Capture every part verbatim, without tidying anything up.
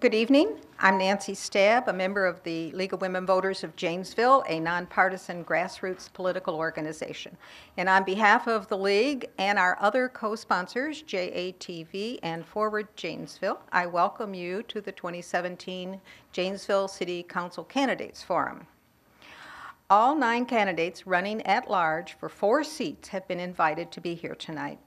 Good evening. I'm Nancy Stabb, a member of the League of Women Voters of Janesville, a nonpartisan grassroots political organization. And on behalf of the League and our other co-sponsors, J A T V and Forward Janesville, I welcome you to the twenty seventeen Janesville City Council Candidates Forum. All nine candidates running at large for four seats have been invited to be here tonight.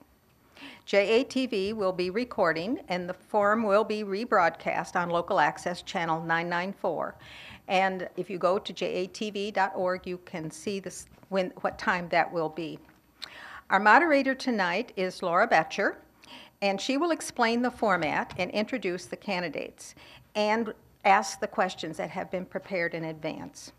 J A T V will be recording, and the forum will be rebroadcast on local access channel nine ninety-four. And if you go to J A T V dot org, you can see this, when, what time that will be. Our moderator tonight is Laura Betcher, and she will explain the format and introduce the candidates and ask the questions that have been prepared in advance.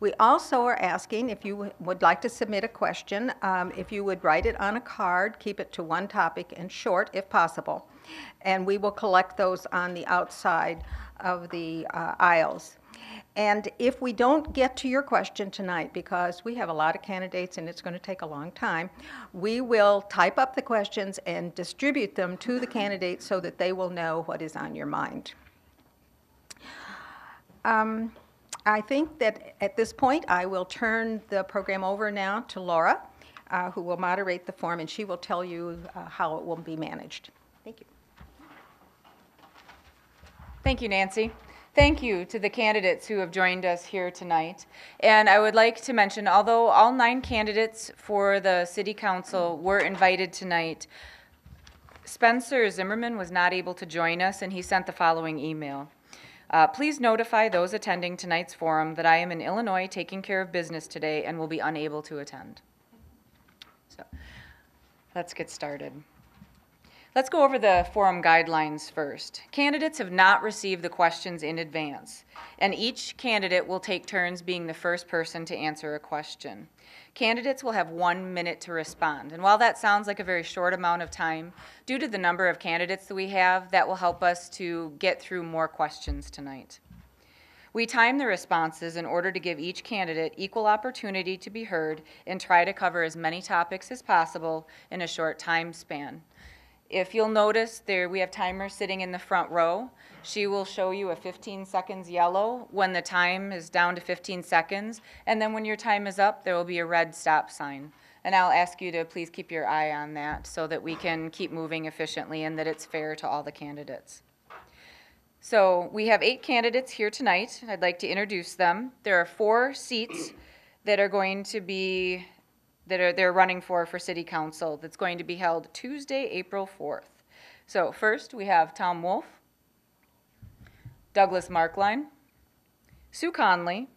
We also are asking if you would like to submit a question, um, if you would write it on a card, keep it to one topic and short if possible. And we will collect those on the outside of the uh, aisles. And if we don't get to your question tonight, because we have a lot of candidates and it's going to take a long time, we will type up the questions and distribute them to the candidates so that they will know what is on your mind. Um, I think that at this point I will turn the program over now to Laura, uh, who will moderate the forum, and she will tell you uh, how it will be managed. Thank you. Thank you, Nancy. Thank you to the candidates who have joined us here tonight. And I would like to mention, although all nine candidates for the City Council were invited tonight, Spencer Zimmerman was not able to join us, and he sent the following email. Uh, please notify those attending tonight's forum that I am in Illinois taking care of business today and will be unable to attend. So let's get started. Let's go over the forum guidelines first. Candidates have not received the questions in advance, and each candidate will take turns being the first person to answer a question. Candidates will have one minute to respond, and while that sounds like a very short amount of time, due to the number of candidates that we have, that will help us to get through more questions tonight. We time the responses in order to give each candidate equal opportunity to be heard and try to cover as many topics as possible in a short time span. If you'll notice, there we have timers sitting in the front row. She will show you a fifteen seconds yellow when the time is down to fifteen seconds, and then when your time is up, there will be a red stop sign. And I'll ask you to please keep your eye on that so that we can keep moving efficiently and that it's fair to all the candidates. So we have eight candidates here tonight. I'd like to introduce them. There are four seats that are going to be that are, they're running for for City Council that's going to be held Tuesday, April fourth. So first we have Tom Wolf, Douglas Marklein, Sue Conley,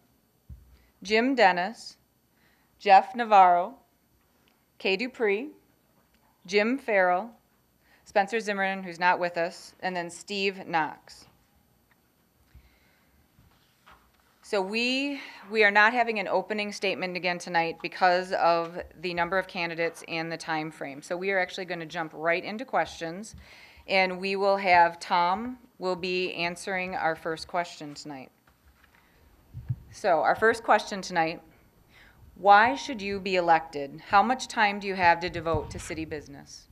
Jim Dennis, Jeff Navarro, Kay Dupree, Jim Farrell, Spencer Zimmerman, who's not with us, and then Steve Knox. So we, we are not having an opening statement again tonight because of the number of candidates and the time frame. So we are actually going to jump right into questions, and we will have Tom will be answering our first question tonight. So our first question tonight, why should you be elected? How much time do you have to devote to city business?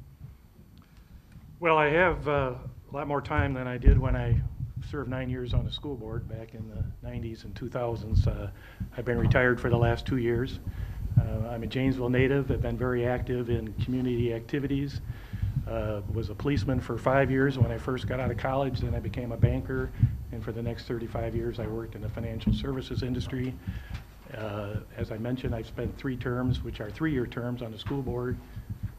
Well, I have uh, a lot more time than I did when I served nine years on the school board back in the nineties and two thousands. Uh, I've been retired for the last two years. Uh, I'm a Janesville native. I've been very active in community activities. Uh, was a policeman for five years when I first got out of college. Then I became a banker, and for the next thirty-five years I worked in the financial services industry. Uh, as I mentioned, I've spent three terms, which are three-year terms, on the school board,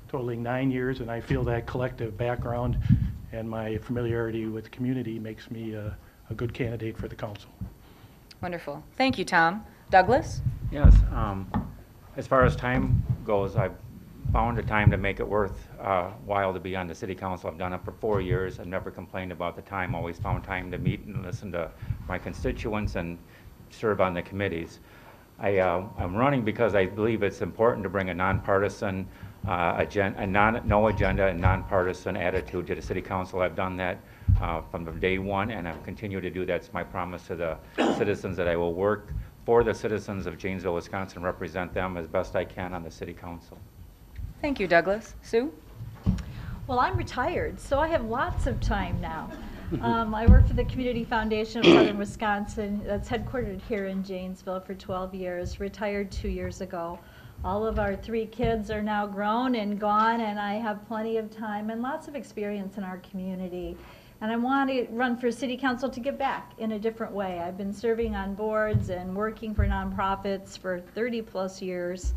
totaling nine years, and I feel that collective background and my familiarity with the community makes me uh, a good candidate for the council. Wonderful. Thank you, Tom. Douglas? Yes. Um, as far as time goes, I've found a time to make it worth a uh, while to be on the city council. I've done it for four years. I've never complained about the time. Always found time to meet and listen to my constituents and serve on the committees. I, uh, I'm running because I believe it's important to bring a nonpartisan Uh, agenda, a non, no agenda and nonpartisan attitude to the City Council. I've done that uh, from the day one, and I've continued to do that. It's my promise to the citizens that I will work for the citizens of Janesville, Wisconsin, represent them as best I can on the City Council. Thank you, Douglas. Sue? Well, I'm retired, so I have lots of time now. Um, I worked for the Community Foundation of Southern Wisconsin, that's headquartered here in Janesville, for twelve years, retired two years ago. All of our three kids are now grown and gone, and I have plenty of time and lots of experience in our community. And I want to run for city council to give back in a different way. I've been serving on boards and working for nonprofits for thirty plus years.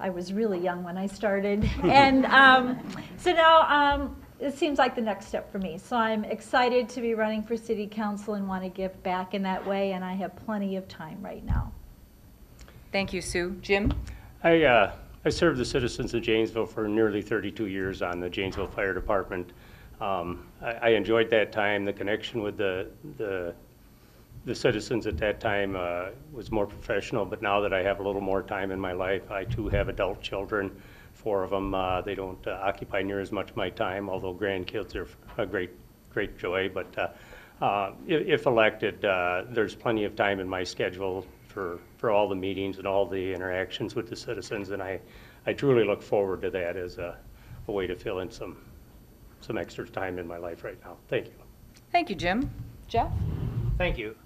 I was really young when I started. And um, so now um, it seems like the next step for me. So I'm excited to be running for city council and want to give back in that way, and I have plenty of time right now. Thank you, Sue. Jim? I, uh, I served the citizens of Janesville for nearly thirty-two years on the Janesville Fire Department. Um, I, I enjoyed that time. The connection with the, the, the citizens at that time uh, was more professional, but now that I have a little more time in my life, I too have adult children, four of them. Uh, they don't uh, occupy near as much of my time, although grandkids are a great, great joy. But uh, uh, if elected, uh, there's plenty of time in my schedule for, for all the meetings and all the interactions with the citizens, and I, I truly look forward to that as a, a way to fill in some, some extra time in my life right now. Thank you. Thank you, Jim. Jeff? Thank you.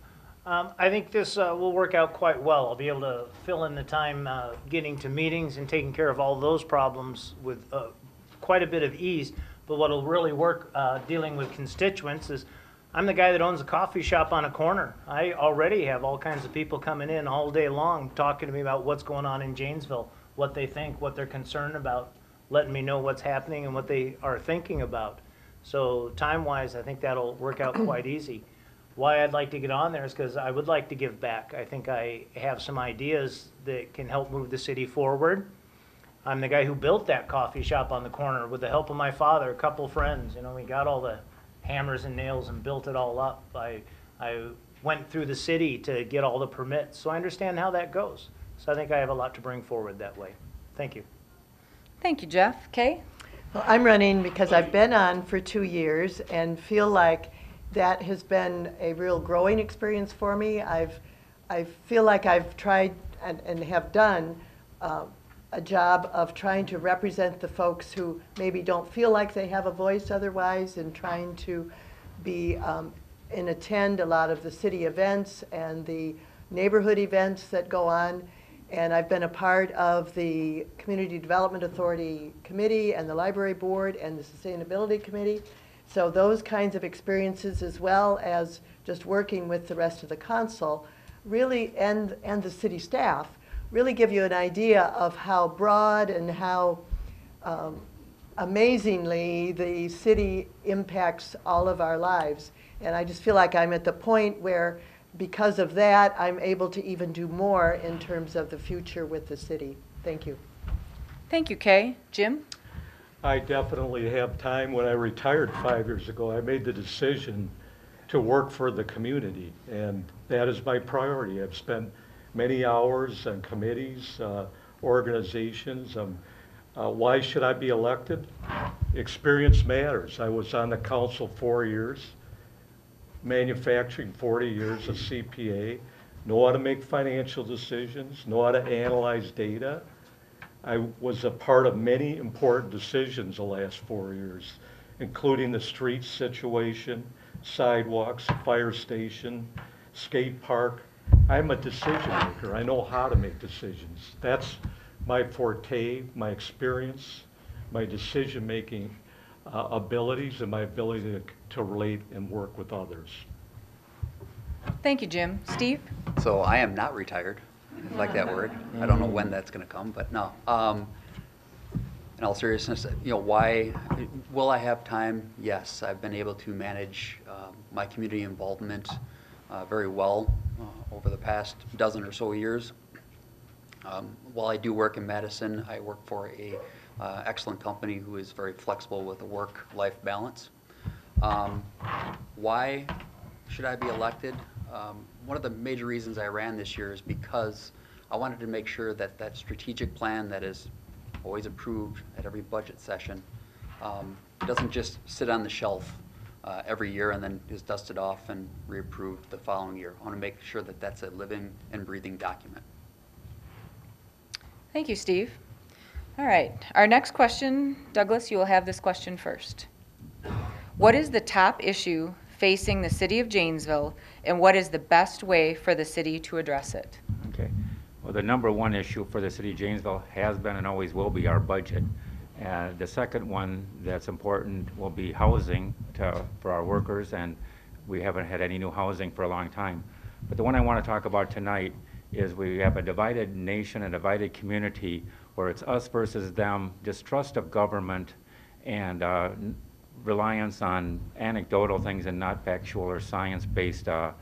Um, I think this uh, will work out quite well. I'll be able to fill in the time uh, getting to meetings and taking care of all those problems with uh, quite a bit of ease, but what will really work uh, dealing with constituents is I'm the guy that owns a coffee shop on a corner. I already have all kinds of people coming in all day long talking to me about what's going on in Janesville, what they think, what they're concerned about, letting me know what's happening and what they are thinking about. So time-wise, I think that'll work out quite easy. Why I'd like to get on there is because I would like to give back. I think I have some ideas that can help move the city forward. I'm the guy who built that coffee shop on the corner with the help of my father, a couple friends. You know, we got all the hammers and nails and built it all up. I, I went through the city to get all the permits, so I understand how that goes. So I think I have a lot to bring forward that way. Thank you. Thank you, Jeff. Kay? Well, I'm running because I've been on for two years and feel like that has been a real growing experience for me. I've, I feel like I've tried and, and have done uh, a job of trying to represent the folks who maybe don't feel like they have a voice otherwise, and trying to be um, and attend a lot of the city events and the neighborhood events that go on. And I've been a part of the Community Development Authority Committee and the Library Board and the Sustainability Committee. So those kinds of experiences, as well as just working with the rest of the council, really, and, and the city staff, really give you an idea of how broad and how um, amazingly the city impacts all of our lives. And I just feel like I'm at the point where, because of that, I'm able to even do more in terms of the future with the city. Thank you. Thank you, Kay. Jim? I definitely have time. When I retired five years ago, I made the decision to work for the community, and that is my priority. I've spent many hours on committees, uh, organizations. Um, uh, why should I be elected? Experience matters. I was on the council four years, manufacturing forty years, a C P A, know how to make financial decisions, know how to analyze data. I was a part of many important decisions the last four years, including the street situation, sidewalks, fire station, skate park. I'm a decision maker. I know how to make decisions. That's my forte, my experience, my decision-making uh, abilities, and my ability to, to relate and work with others. Thank you, Jim. Steve? So I am not retired. I like that word. I don't know when that's going to come, but no. Um, in all seriousness, you know, why will I have time? Yes, I've been able to manage uh, my community involvement uh, very well. Uh, over the past dozen or so years. Um, while I do work in Madison, I work for a uh, excellent company who is very flexible with the work-life balance. Um, why should I be elected? Um, one of the major reasons I ran this year is because I wanted to make sure that that strategic plan that is always approved at every budget session um, doesn't just sit on the shelf Uh, every year and then is dusted off and reapproved the following year. I want to make sure that that's a living and breathing document. Thank you, Steve. All right, our next question, Douglas, you will have this question first. What is the top issue facing the city of Janesville and what is the best way for the city to address it. Okay. Well, the number one issue for the city of Janesville has been and always will be our budget. Uh, the second one that's important will be housing to, for our workers, and we haven't had any new housing for a long time. But the one I want to talk about tonight is we have a divided nation, a divided community, where it's us versus them, distrust of government, and uh, reliance on anecdotal things and not factual or science-based uh,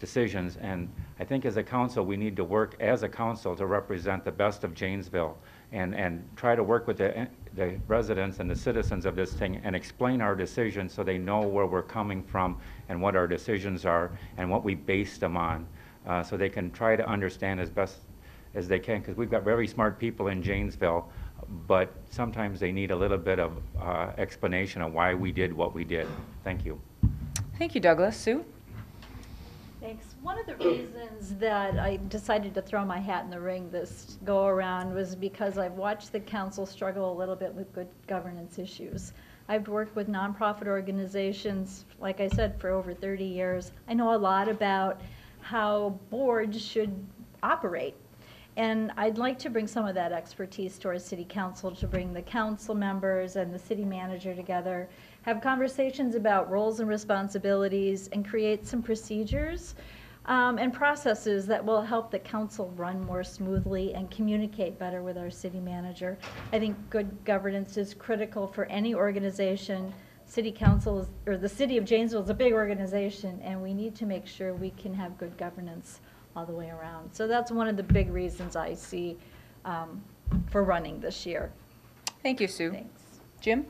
decisions. And I think as a council, we need to work as a council to represent the best of Janesville and, and try to work with the, the residents and the citizens of this thing and explain our decisions so they know where we're coming from and what our decisions are and what we base them on, uh, so they can try to understand as best as they can, because we've got very smart people in Janesville, but sometimes they need a little bit of uh, explanation of why we did what we did. Thank you. Thank you, Douglas. Sue? Thanks. One of the reasons that I decided to throw my hat in the ring this go around was because I've watched the council struggle a little bit with good governance issues. I've worked with nonprofit organizations, like I said, for over thirty years. I know a lot about how boards should operate. And I'd like to bring some of that expertise to our city council, to bring the council members and the city manager together, have conversations about roles and responsibilities, and create some procedures um, and processes that will help the council run more smoothly and communicate better with our city manager. I think good governance is critical for any organization. City council, is, or the city of Janesville is a big organization, and we need to make sure we can have good governance all the way around. So that's one of the big reasons I see um, for running this year. Thank you, Sue. Thanks. Jim?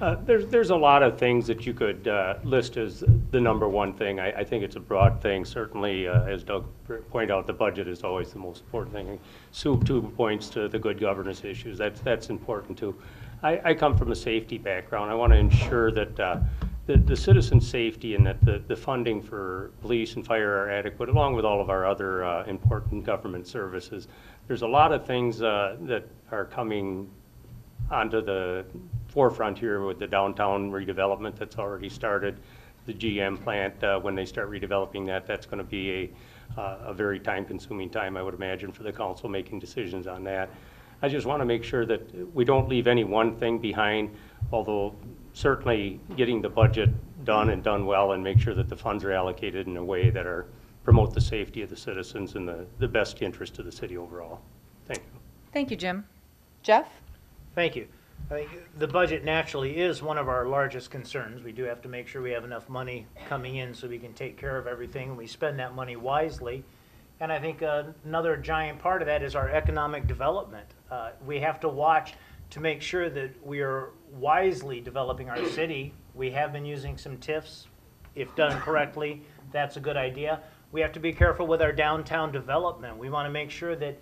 Uh, there's, there's a lot of things that you could uh, list as the number one thing. I, I think it's a broad thing. Certainly, uh, as Doug pointed out, the budget is always the most important thing. Sue, too, points to the good governance issues. That's, that's important, too. I, I come from a safety background. I want to ensure that uh, The, the citizen safety and that the, the funding for police and fire are adequate, along with all of our other uh, important government services. There's a lot of things uh, that are coming onto the forefront here with the downtown redevelopment that's already started. The G M plant, uh, when they start redeveloping that, that's going to be a, uh, a very time-consuming time, I would imagine, for the council making decisions on that. I just want to make sure that we don't leave any one thing behind, although certainly getting the budget done and done well and make sure that the funds are allocated in a way that are promote the safety of the citizens and the, the best interest of the city overall. Thank you. Thank you, Jim. Jeff? Thank you. I think the budget naturally is one of our largest concerns. We do have to make sure we have enough money coming in so we can take care of everything, and we spend that money wisely. And I think uh, another giant part of that is our economic development. Uh, we have to watch to make sure that we are wisely developing our city. We have been using some T I Fs. If done correctly, that's a good idea. We have to be careful with our downtown development. We want to make sure that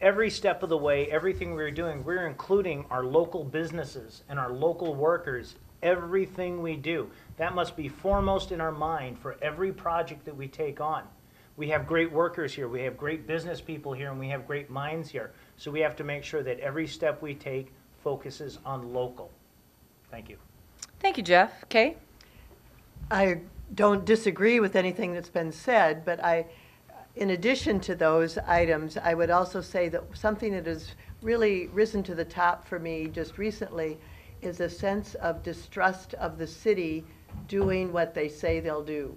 every step of the way, everything we're doing, we're including our local businesses and our local workers, everything we do. That must be foremost in our mind for every project that we take on. We have great workers here, we have great business people here, and we have great minds here. So we have to make sure that every step we take focuses on local. Thank you. Thank you, Jeff. Kay? I don't disagree with anything that's been said, but I, in addition to those items, I would also say that something that has really risen to the top for me just recently is a sense of distrust of the city doing what they say they'll do.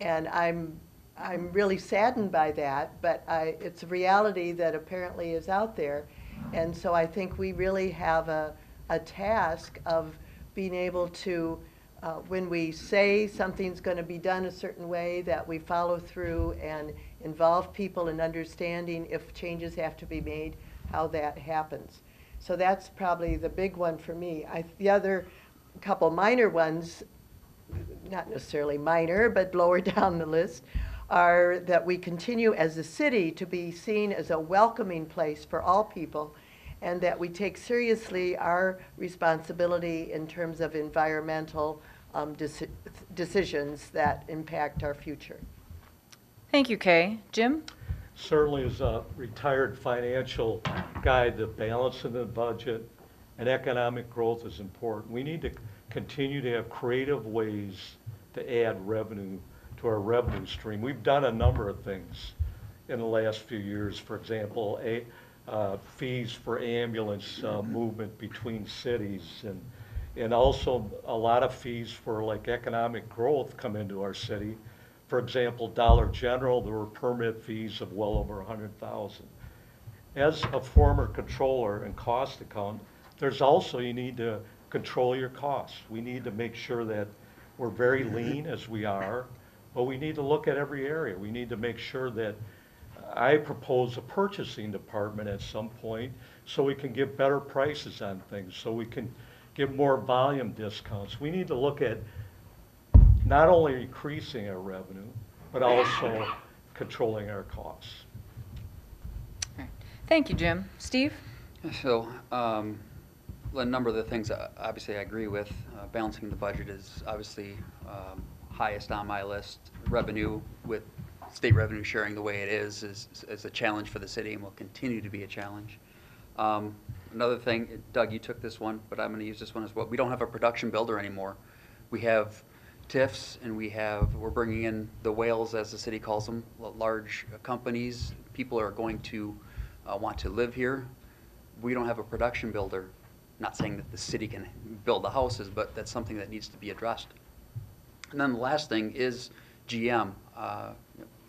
And I'm, I'm really saddened by that, but I, it's a reality that apparently is out there. And so I think we really have a, a task of being able to, uh, when we say something's going to be done a certain way, that we follow through and involve people in understanding if changes have to be made, how that happens. So that's probably the big one for me. I, the other couple minor ones, not necessarily minor, but lower down the list, are that we continue as a city to be seen as a welcoming place for all people, and that we take seriously our responsibility in terms of environmental um, deci- decisions that impact our future. Thank you, Kay. Jim? Certainly, as a retired financial guy, the balance in the budget and economic growth is important. We need to continue to have creative ways to add revenue to our revenue stream. We've done a number of things in the last few years. For example, a, uh, fees for ambulance uh, movement between cities, and and also a lot of fees for like economic growth come into our city. For example, Dollar General, there were permit fees of well over one hundred thousand dollars. As a former controller and cost accountant, there's also, you need to control your costs. We need to make sure that we're very lean as we are, but we need to look at every area. We need to make sure that, I propose a purchasing department at some point so we can get better prices on things, so we can get more volume discounts. We need to look at not only increasing our revenue, but also controlling our costs. Thank you, Jim. Steve? So, um, a number of the things uh, obviously I agree with. Uh, balancing the budget is obviously um, highest on my list. Revenue, with state revenue sharing the way it is, is, is a challenge for the city and will continue to be a challenge. Um, another thing, Doug, you took this one, but I'm going to use this one as well. We don't have a production builder anymore. We have T I Fs, and we have, we're bringing in the whales, as the city calls them, large companies. People are going to Uh, want to live here. We don't have a production builder. Not saying that the city can build the houses, but that's something that needs to be addressed. And then the last thing is G M. Uh,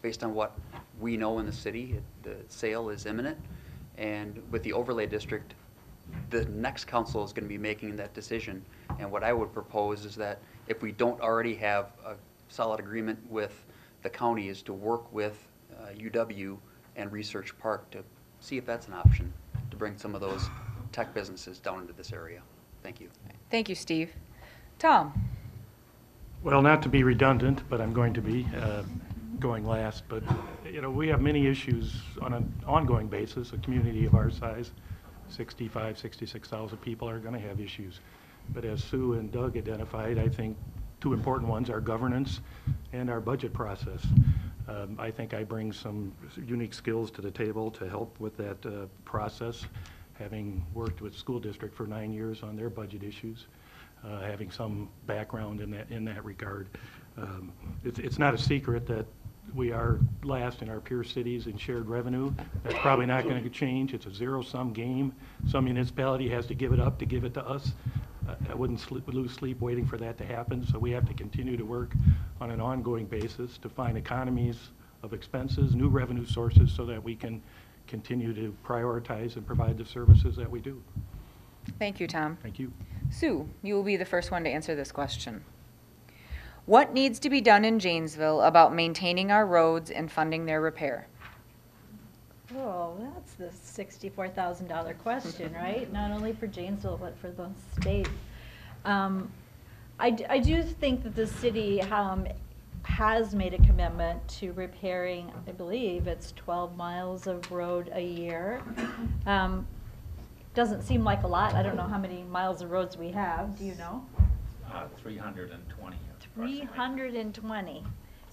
based on what we know in the city, the sale is imminent, and with the overlay district, the next council is going to be making that decision. And what I would propose is that if we don't already have a solid agreement with the county, is to work with uh, U W and Research Park to see if that's an option to bring some of those tech businesses down into this area. Thank you. Thank you, Steve. Tom? Well, not to be redundant, but I'm going to be uh, going last. But, you know, we have many issues on an ongoing basis. A community of our size, sixty-five, sixty-six thousand people, are going to have issues. But as Sue and Doug identified, I think two important ones are governance and our budget process. Um, I think I bring some unique skills to the table to help with that uh, process, having worked with school district for nine years on their budget issues, uh, having some background in that in that regard. Um, it's, it's not a secret that we are last in our peer cities in shared revenue. That's probably not going to change. It's a zero-sum game. Some municipality has to give it up to give it to us. I wouldn't sleep, lose sleep waiting for that to happen, so we have to continue to work on an ongoing basis to find economies of expenses, new revenue sources, so that we can continue to prioritize and provide the services that we do. Thank you, Tom. Thank you. Sue, you will be the first one to answer this question. What needs to be done in Janesville about maintaining our roads and funding their repair? Oh, that's the sixty-four thousand dollar question, right? Not only for Janesville, but for the state. Um, I, d I do think that the city um, has made a commitment to repairing, I believe it's twelve miles of road a year. Um, doesn't seem like a lot. I don't know how many miles of roads we have. Do you know? Uh, three hundred twenty. three hundred twenty.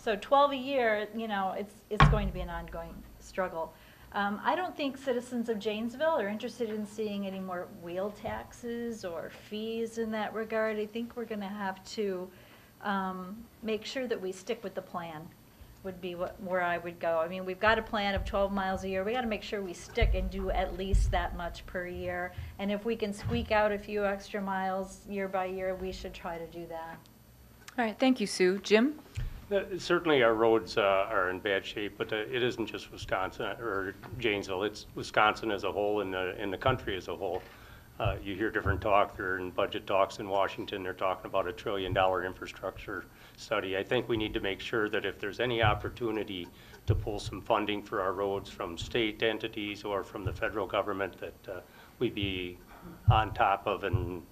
So twelve a year, you know, it's, it's going to be an ongoing struggle. Um, I don't think citizens of Janesville are interested in seeing any more wheel taxes or fees in that regard. I think we're going to have to um, make sure that we stick with the plan, would be what, where I would go. I mean, we've got a plan of twelve miles a year. We've got to make sure we stick and do at least that much per year. And if we can squeak out a few extra miles year by year, we should try to do that. All right. Thank you, Sue. Jim? Certainly our roads uh, are in bad shape, but uh, it isn't just Wisconsin or Janesville. It's Wisconsin as a whole, and the, and the country as a whole. Uh, you hear different talk. They're in budget talks in Washington. They're talking about a trillion dollar infrastructure study. I think we need to make sure that if there's any opportunity to pull some funding for our roads from state entities or from the federal government, that uh, we be on top of and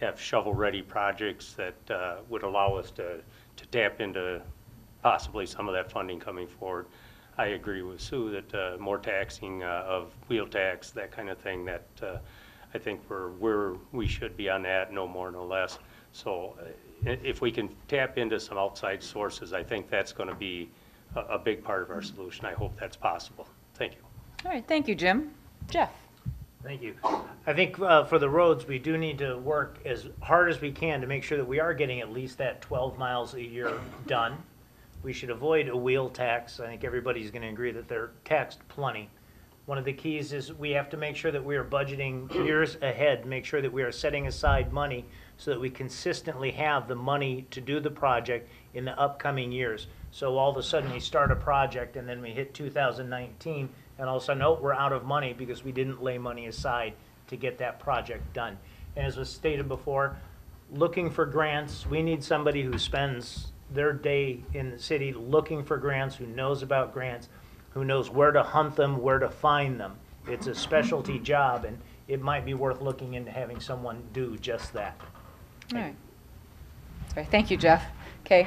have shovel-ready projects that uh, would allow us to, to tap into possibly some of that funding coming forward. I agree with Sue that uh, more taxing uh, of wheel tax, that kind of thing, that uh, I think we're where we should be on that, no more, no less. So uh, if we can tap into some outside sources, I think that's going to be a, a big part of our solution. I hope that's possible. Thank you. All right. Thank you, Jim. Jeff? Thank you. I think uh, for the roads, we do need to work as hard as we can to make sure that we are getting at least that twelve miles a year done. We should avoid a wheel tax. I think everybody's going to agree that they're taxed plenty. One of the keys is we have to make sure that we are budgeting years ahead, make sure that we are setting aside money so that we consistently have the money to do the project in the upcoming years. So all of a sudden we start a project and then we hit two thousand nineteen and all of a sudden, oh, we're out of money because we didn't lay money aside to get that project done. And as was stated before, looking for grants, we need somebody who spends their day in the city looking for grants, who knows about grants, who knows where to hunt them, where to find them. It's a specialty job, and it might be worth looking into having someone do just that. All right. Sorry. Thank you, Jeff. Okay.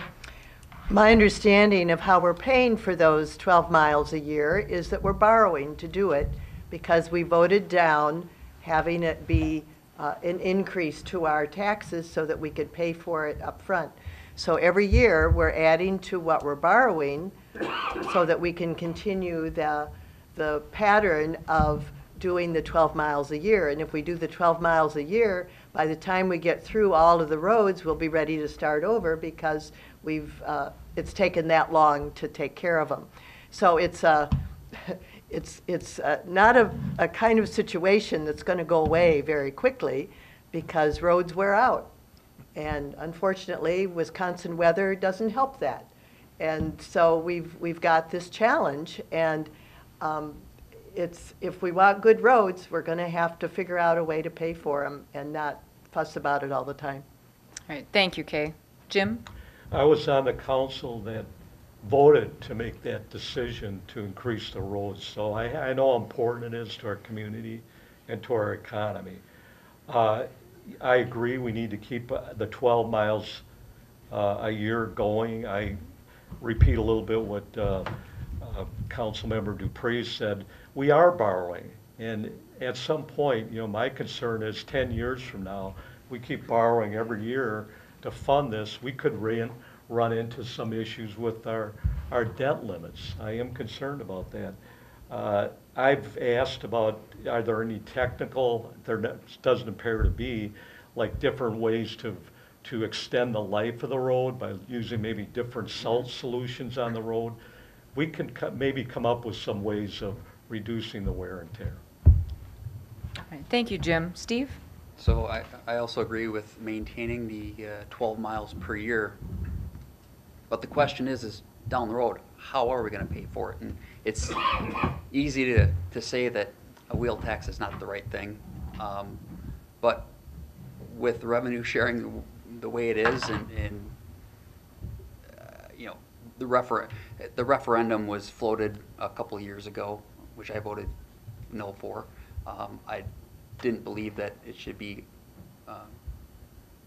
My understanding of how we're paying for those twelve miles a year is that we're borrowing to do it because we voted down having it be uh, an increase to our taxes so that we could pay for it up front. So every year we're adding to what we're borrowing so that we can continue the, the pattern of doing the twelve miles a year. And if we do the twelve miles a year, by the time we get through all of the roads, we'll be ready to start over because we've, uh, it's taken that long to take care of them. So it's, a, it's, it's a, not a, a kind of situation that's going to go away very quickly because roads wear out. And unfortunately, Wisconsin weather doesn't help that. And so we've we've got this challenge, and um, it's if we want good roads, we're going to have to figure out a way to pay for them and not fuss about it all the time. All right, thank you, Kay. Jim? I was on the council that voted to make that decision to increase the roads, so I, I know how important it is to our community and to our economy. Uh, I agree we need to keep the twelve miles uh, a year going. I repeat a little bit what uh, uh, Councilmember Dupree said. We are borrowing, and at some point, you know, my concern is ten years from now, we keep borrowing every year to fund this. We could re run into some issues with our, our debt limits. I am concerned about that. Uh, I've asked about, are there any technical, there doesn't appear to be, like different ways to to extend the life of the road by using maybe different salt solutions on the road. We can co maybe come up with some ways of reducing the wear and tear. All right. Thank you, Jim. Steve? So I, I also agree with maintaining the uh, twelve miles per year. But the question is, is down the road, how are we going to pay for it? And it's easy to, to say that a wheel tax is not the right thing. Um, but with revenue sharing the way it is, and, and uh, you know, the refer the referendum was floated a couple of years ago, which I voted no for. Um, I didn't believe that it should be uh,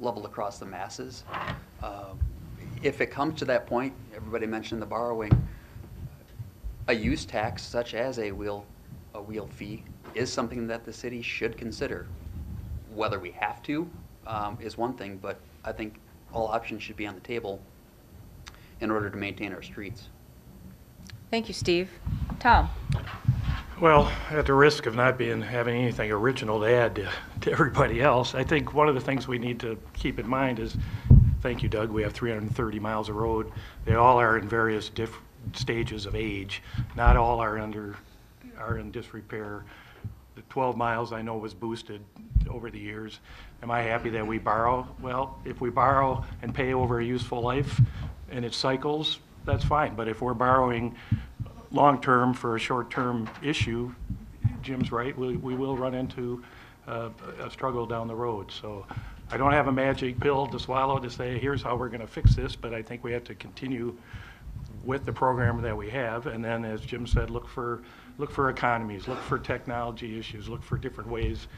leveled across the masses. Uh, if it comes to that point, everybody mentioned the borrowing. A use tax, such as a wheel a wheel fee, is something that the city should consider. Whether we have to um, is one thing, but I think all options should be on the table in order to maintain our streets. Thank you, Steve. Tom? Well, at the risk of not being having anything original to add to, to everybody else, I think one of the things we need to keep in mind is, thank you, Doug, we have three hundred thirty miles of road. They all are in various diff stages of age. Not all are under are in disrepair. The twelve miles I know was boosted over the years. Am I happy that we borrow? Well, if we borrow and pay over a useful life and it cycles, that's fine. But if we're borrowing long-term for a short-term issue, Jim's right, we, we will run into uh, a struggle down the road. So I don't have a magic pill to swallow to say, here's how we're going to fix this, but I think we have to continue with the program that we have. And then, as Jim said, look for look for economies, look for technology issues, look for different ways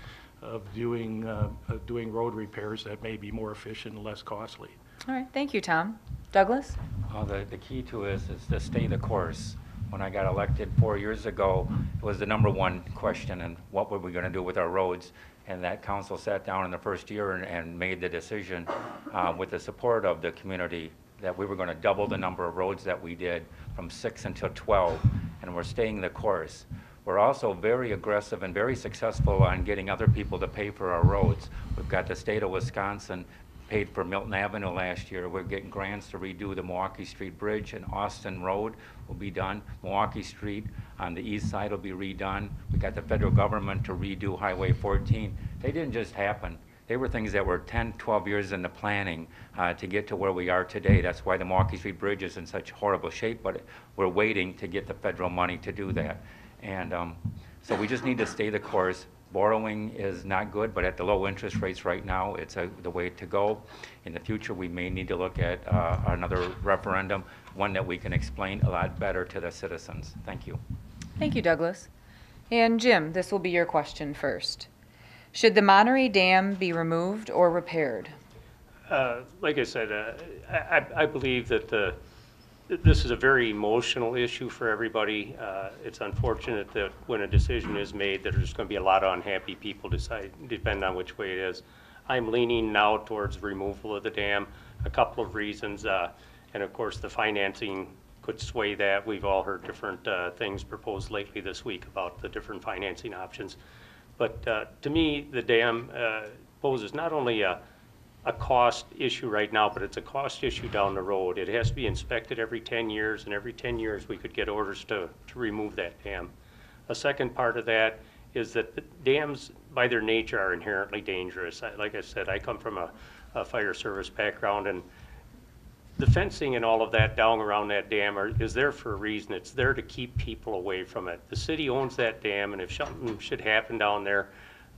of doing uh, of doing road repairs that may be more efficient and less costly. All right, thank you, Tom. Douglas? Uh, the, the key to it is, is to stay the course. When I got elected four years ago, it was the number one question, and what were we going to do with our roads? And that council sat down in the first year and, and made the decision uh, with the support of the community that we were going to double the number of roads that we did from six until twelve, and we're staying the course. We're also very aggressive and very successful on getting other people to pay for our roads. We've got the state of Wisconsin paid for Milton Avenue last year. We're getting grants to redo the Milwaukee Street Bridge, and Austin Road will be done. Milwaukee Street on the east side will be redone. We got the federal government to redo Highway fourteen. They didn't just happen. They were things that were ten, twelve years in the planning uh, to get to where we are today. That's why the Milwaukee Street Bridge is in such horrible shape, but we're waiting to get the federal money to do that. And um, so we just need to stay the course. Borrowing is not good, but at the low interest rates right now, it's a, the way to go. In the future, we may need to look at uh, another referendum, one that we can explain a lot better to the citizens. Thank you. Thank you, Douglas. And Jim, this will be your question first. Should the Monterey Dam be removed or repaired? Uh, like I said, uh, I, I believe that the, this is a very emotional issue for everybody. Uh, it's unfortunate that when a decision is made, that there's going to be a lot of unhappy people decide, depending on which way it is. I'm leaning now towards removal of the dam, a couple of reasons, uh, and of course the financing could sway that. We've all heard different uh, things proposed lately this week about the different financing options. But uh, to me, the dam uh, poses not only a, a cost issue right now, but it's a cost issue down the road. It has to be inspected every ten years, and every ten years we could get orders to, to remove that dam. A second part of that is that the dams, by their nature, are inherently dangerous. I, like I said, I come from a, a fire service background, and the fencing and all of that down around that dam are, is there for a reason. It's there to keep people away from it. The city owns that dam, and if something should happen down there,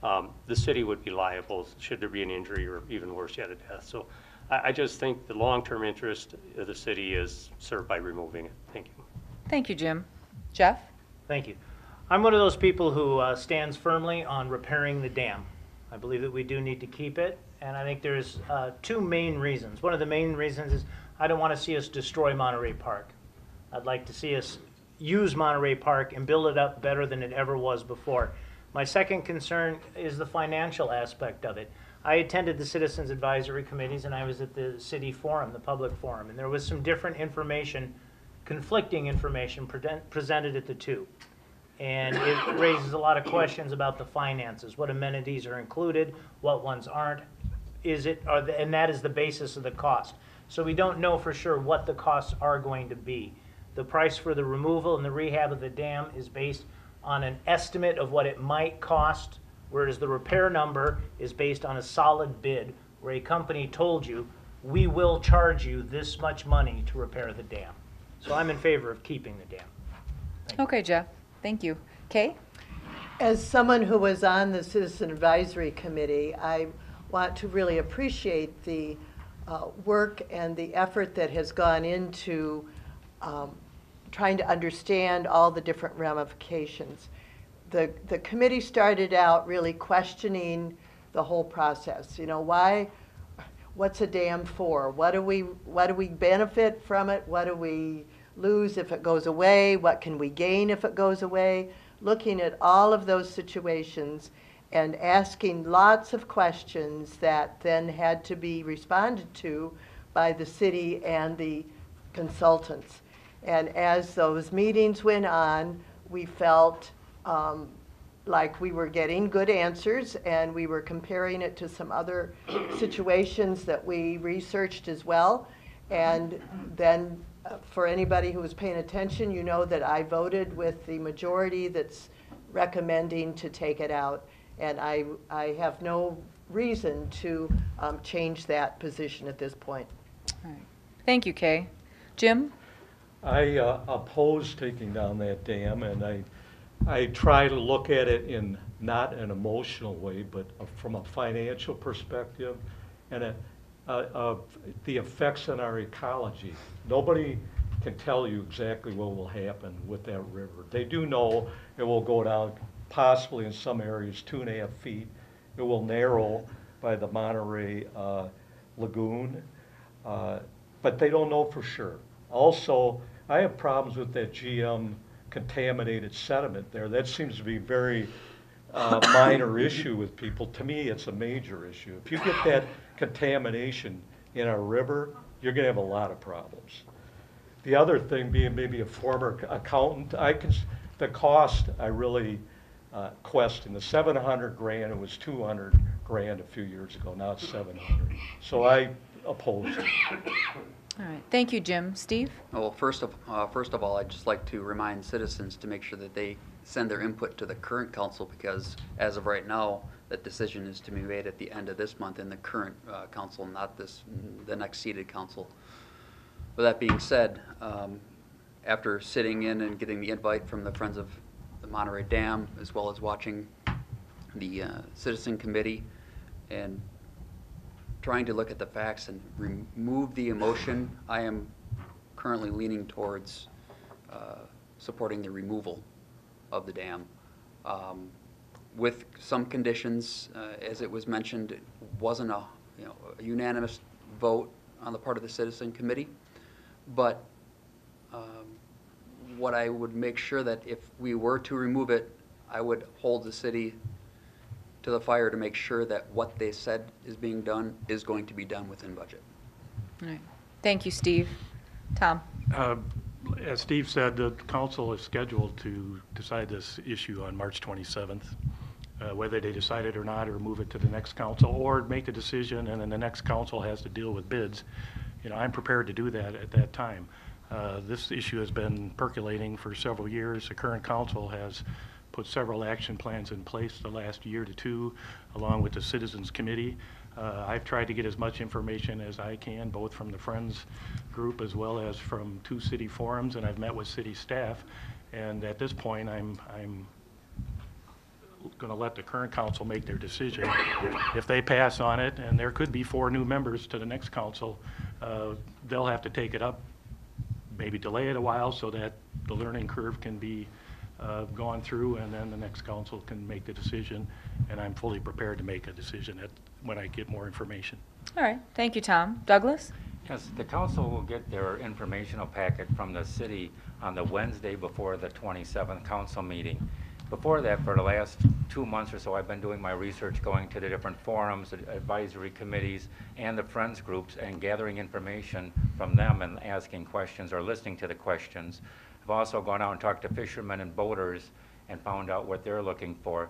um, the city would be liable should there be an injury or even worse yet a death. So I, I just think the long-term interest of the city is served by removing it. Thank you. Thank you, Jim. Jeff? Thank you. I'm one of those people who uh, stands firmly on repairing the dam. I believe that we do need to keep it, and I think there's uh, two main reasons. One of the main reasons is I don't want to see us destroy Monterey Park. I'd like to see us use Monterey Park and build it up better than it ever was before. My second concern is the financial aspect of it. I attended the Citizens Advisory Committees, and I was at the city forum, the public forum, and there was some different information, conflicting information pre- presented at the two. And it raises a lot of questions about the finances, what amenities are included, what ones aren't, is it, are the, and that is the basis of the cost. So we don't know for sure what the costs are going to be. The price for the removal and the rehab of the dam is based on an estimate of what it might cost, whereas the repair number is based on a solid bid where a company told you, we will charge you this much money to repair the dam. So I'm in favor of keeping the dam. Thank okay, you. Jeff. Thank you. Kay? As someone who was on the Citizen Advisory Committee, I want to really appreciate the Uh, work and the effort that has gone into um, trying to understand all the different ramifications. The, the committee started out really questioning the whole process. You know, why, what's a dam for? What do we, what do we benefit from it? What do we lose if it goes away? What can we gain if it goes away? Looking at all of those situations and asking lots of questions that then had to be responded to by the city and the consultants. And as those meetings went on, we felt um, like we were getting good answers, and we were comparing it to some other situations that we researched as well. And then uh, for anybody who was paying attention, you know that I voted with the majority that's recommending to take it out. And I, I have no reason to um, change that position at this point. All right. Thank you, Kay. Jim? I uh, oppose taking down that dam, and I, I try to look at it in not an emotional way, but from a financial perspective and a, a, a, the effects on our ecology. Nobody can tell you exactly what will happen with that river. They do know it will go down possibly in some areas two and a half feet. It will narrow by the Monterey uh, Lagoon, uh, but they don't know for sure. Also, I have problems with that G M contaminated sediment there. That seems to be a very uh, minor issue with people. To me, it's a major issue. If you get that contamination in a river, you're going to have a lot of problems. The other thing being maybe a former accountant, I can. The cost, I really uh, question. The seven hundred grand, it was two hundred grand a few years ago. Now it's seven hundred. So I oppose it. All right. Thank you, Jim. Steve? Well, first of, uh, first of all, I'd just like to remind citizens to make sure that they send their input to the current council, because as of right now, that decision is to be made at the end of this month in the current uh, council, not this the next seated council. With that being said, um, after sitting in and getting the invite from the Friends of the Monterey Dam, as well as watching the uh, Citizen Committee and trying to look at the facts and remove the emotion, I am currently leaning towards uh, supporting the removal of the dam, um, with some conditions. Uh, as it was mentioned, it wasn't a, you know, a unanimous vote on the part of the Citizen Committee, but um, what I would make sure that if we were to remove it, I would hold the city to the fire to make sure that what they said is being done is going to be done within budget. All right. Thank you, Steve. Tom? Uh, as Steve said, the council is scheduled to decide this issue on March twenty-seventh. Uh, whether they decide it or not, or move it to the next council, or make the decision and then the next council has to deal with bids, you know, I'm prepared to do that at that time. Uh, this issue has been percolating for several years. The current council has put several action plans in place the last year to two, along with the Citizens Committee. Uh, I've tried to get as much information as I can, both from the Friends group as well as from two city forums, and I've met with city staff. And at this point, I'm, I'm going to let the current council make their decision. If they pass on it, and there could be four new members to the next council, uh, they'll have to take it up, maybe delay it a while so that the learning curve can be uh, gone through, and then the next council can make the decision. And I'm fully prepared to make a decision at, when I get more information. All right. Thank you, Tom. Douglas? Yes, the council will get their informational packet from the city on the Wednesday before the twenty-seventh council meeting. Before that, for the last two months or so, I've been doing my research, going to the different forums, advisory committees, and the Friends groups, and gathering information from them and asking questions or listening to the questions. I've also gone out and talked to fishermen and boaters and found out what they're looking for.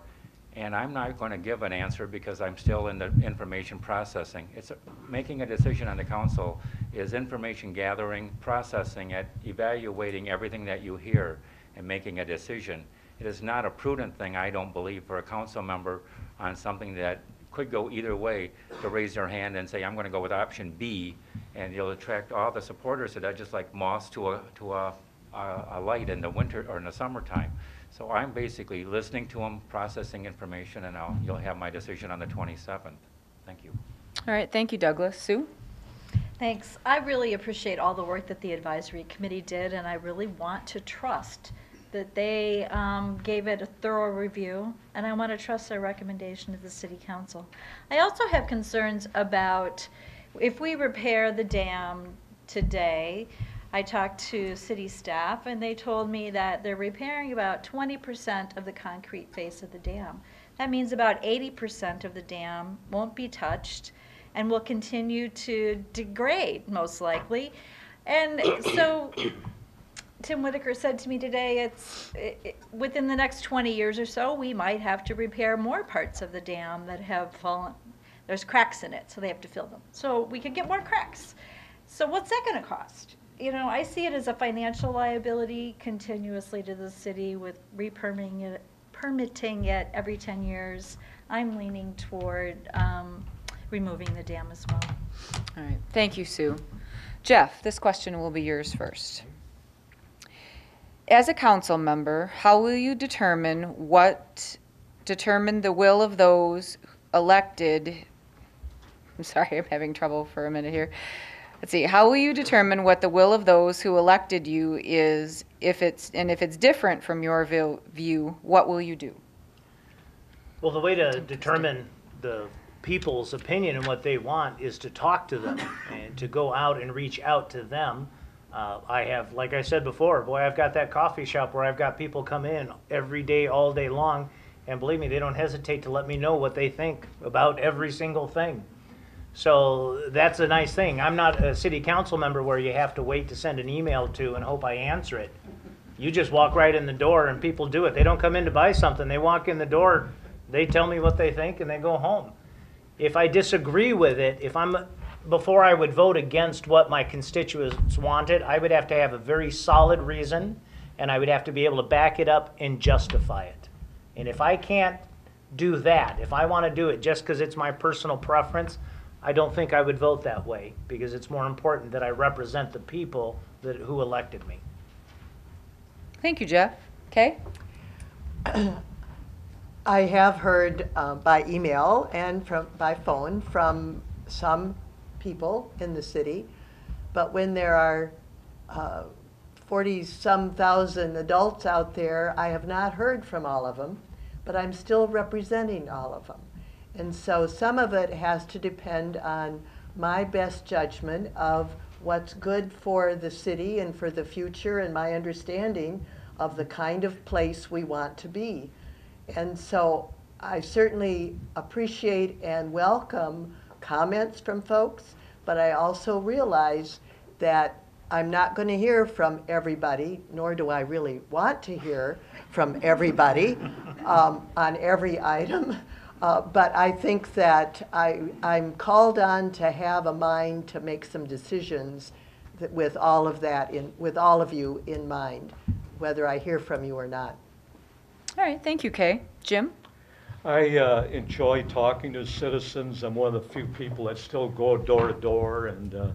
And I'm not going to give an answer because I'm still in the information processing. It's a, making a decision on the council is information gathering, processing it, evaluating everything that you hear, and making a decision. It is not a prudent thing, I don't believe, for a council member on something that could go either way to raise their hand and say, I'm going to go with option B, and you'll attract all the supporters to that, just like moss to a to a, a, a light in the winter or in the summertime. So I'm basically listening to them, processing information, and I'll, you'll have my decision on the twenty-seventh. Thank you. All right. Thank you, Douglas. Sue? Thanks. I really appreciate all the work that the advisory committee did, and I really want to trust that they um, gave it a thorough review, and I want to trust their recommendation to the City Council. I also have concerns about if we repair the dam today. I talked to city staff, and they told me that they're repairing about twenty percent of the concrete face of the dam. That means about eighty percent of the dam won't be touched and will continue to degrade, most likely. And so Tim Whitaker said to me today, it's it, it, within the next twenty years or so, we might have to repair more parts of the dam that have fallen. There's cracks in it, so they have to fill them. So we could get more cracks. So what's that going to cost? You know, I see it as a financial liability continuously to the city, with re-permitting it, permitting it every ten years. I'm leaning toward um, removing the dam as well. All right. Thank you, Sue. Jeff, this question will be yours first. As a council member, how will you determine what, determine the will of those elected, I'm sorry, I'm having trouble for a minute here. Let's see, how will you determine what the will of those who elected you is, if it's, and if it's different from your view, what will you do? Well, the way to determine the people's opinion and what they want is to talk to them and to go out and reach out to them. Uh, I have, like I said before, boy, I've got that coffee shop where I've got people come in every day, all day long, and believe me, they don't hesitate to let me know what they think about every single thing. So that's a nice thing. I'm not a city council member where you have to wait to send an email to and hope I answer it. You just walk right in the door, and people do it. They don't come in to buy something. They walk in the door, they tell me what they think, and they go home. If I disagree with it, if I'm before I would vote against what my constituents wanted, I would have to have a very solid reason, and I would have to be able to back it up and justify it. And if I can't do that, if I want to do it just because it's my personal preference, I don't think I would vote that way, because it's more important that I represent the people that who elected me. Thank you, Jeff. Kay? I have heard uh, by email and from by phone from some people in the city, but when there are uh, forty some thousand adults out there, I have not heard from all of them, but I'm still representing all of them. And so some of it has to depend on my best judgment of what's good for the city and for the future, and my understanding of the kind of place we want to be. And so I certainly appreciate and welcome comments from folks, but I also realize that I'm not going to hear from everybody, nor do I really want to hear from everybody um, on every item. Uh, but I think that I, I'm called on to have a mind to make some decisions that with all of that, in, with all of you in mind, whether I hear from you or not. All right. Thank you, Kay. Jim? I uh, enjoy talking to citizens. I'm one of the few people that still go door to door and uh,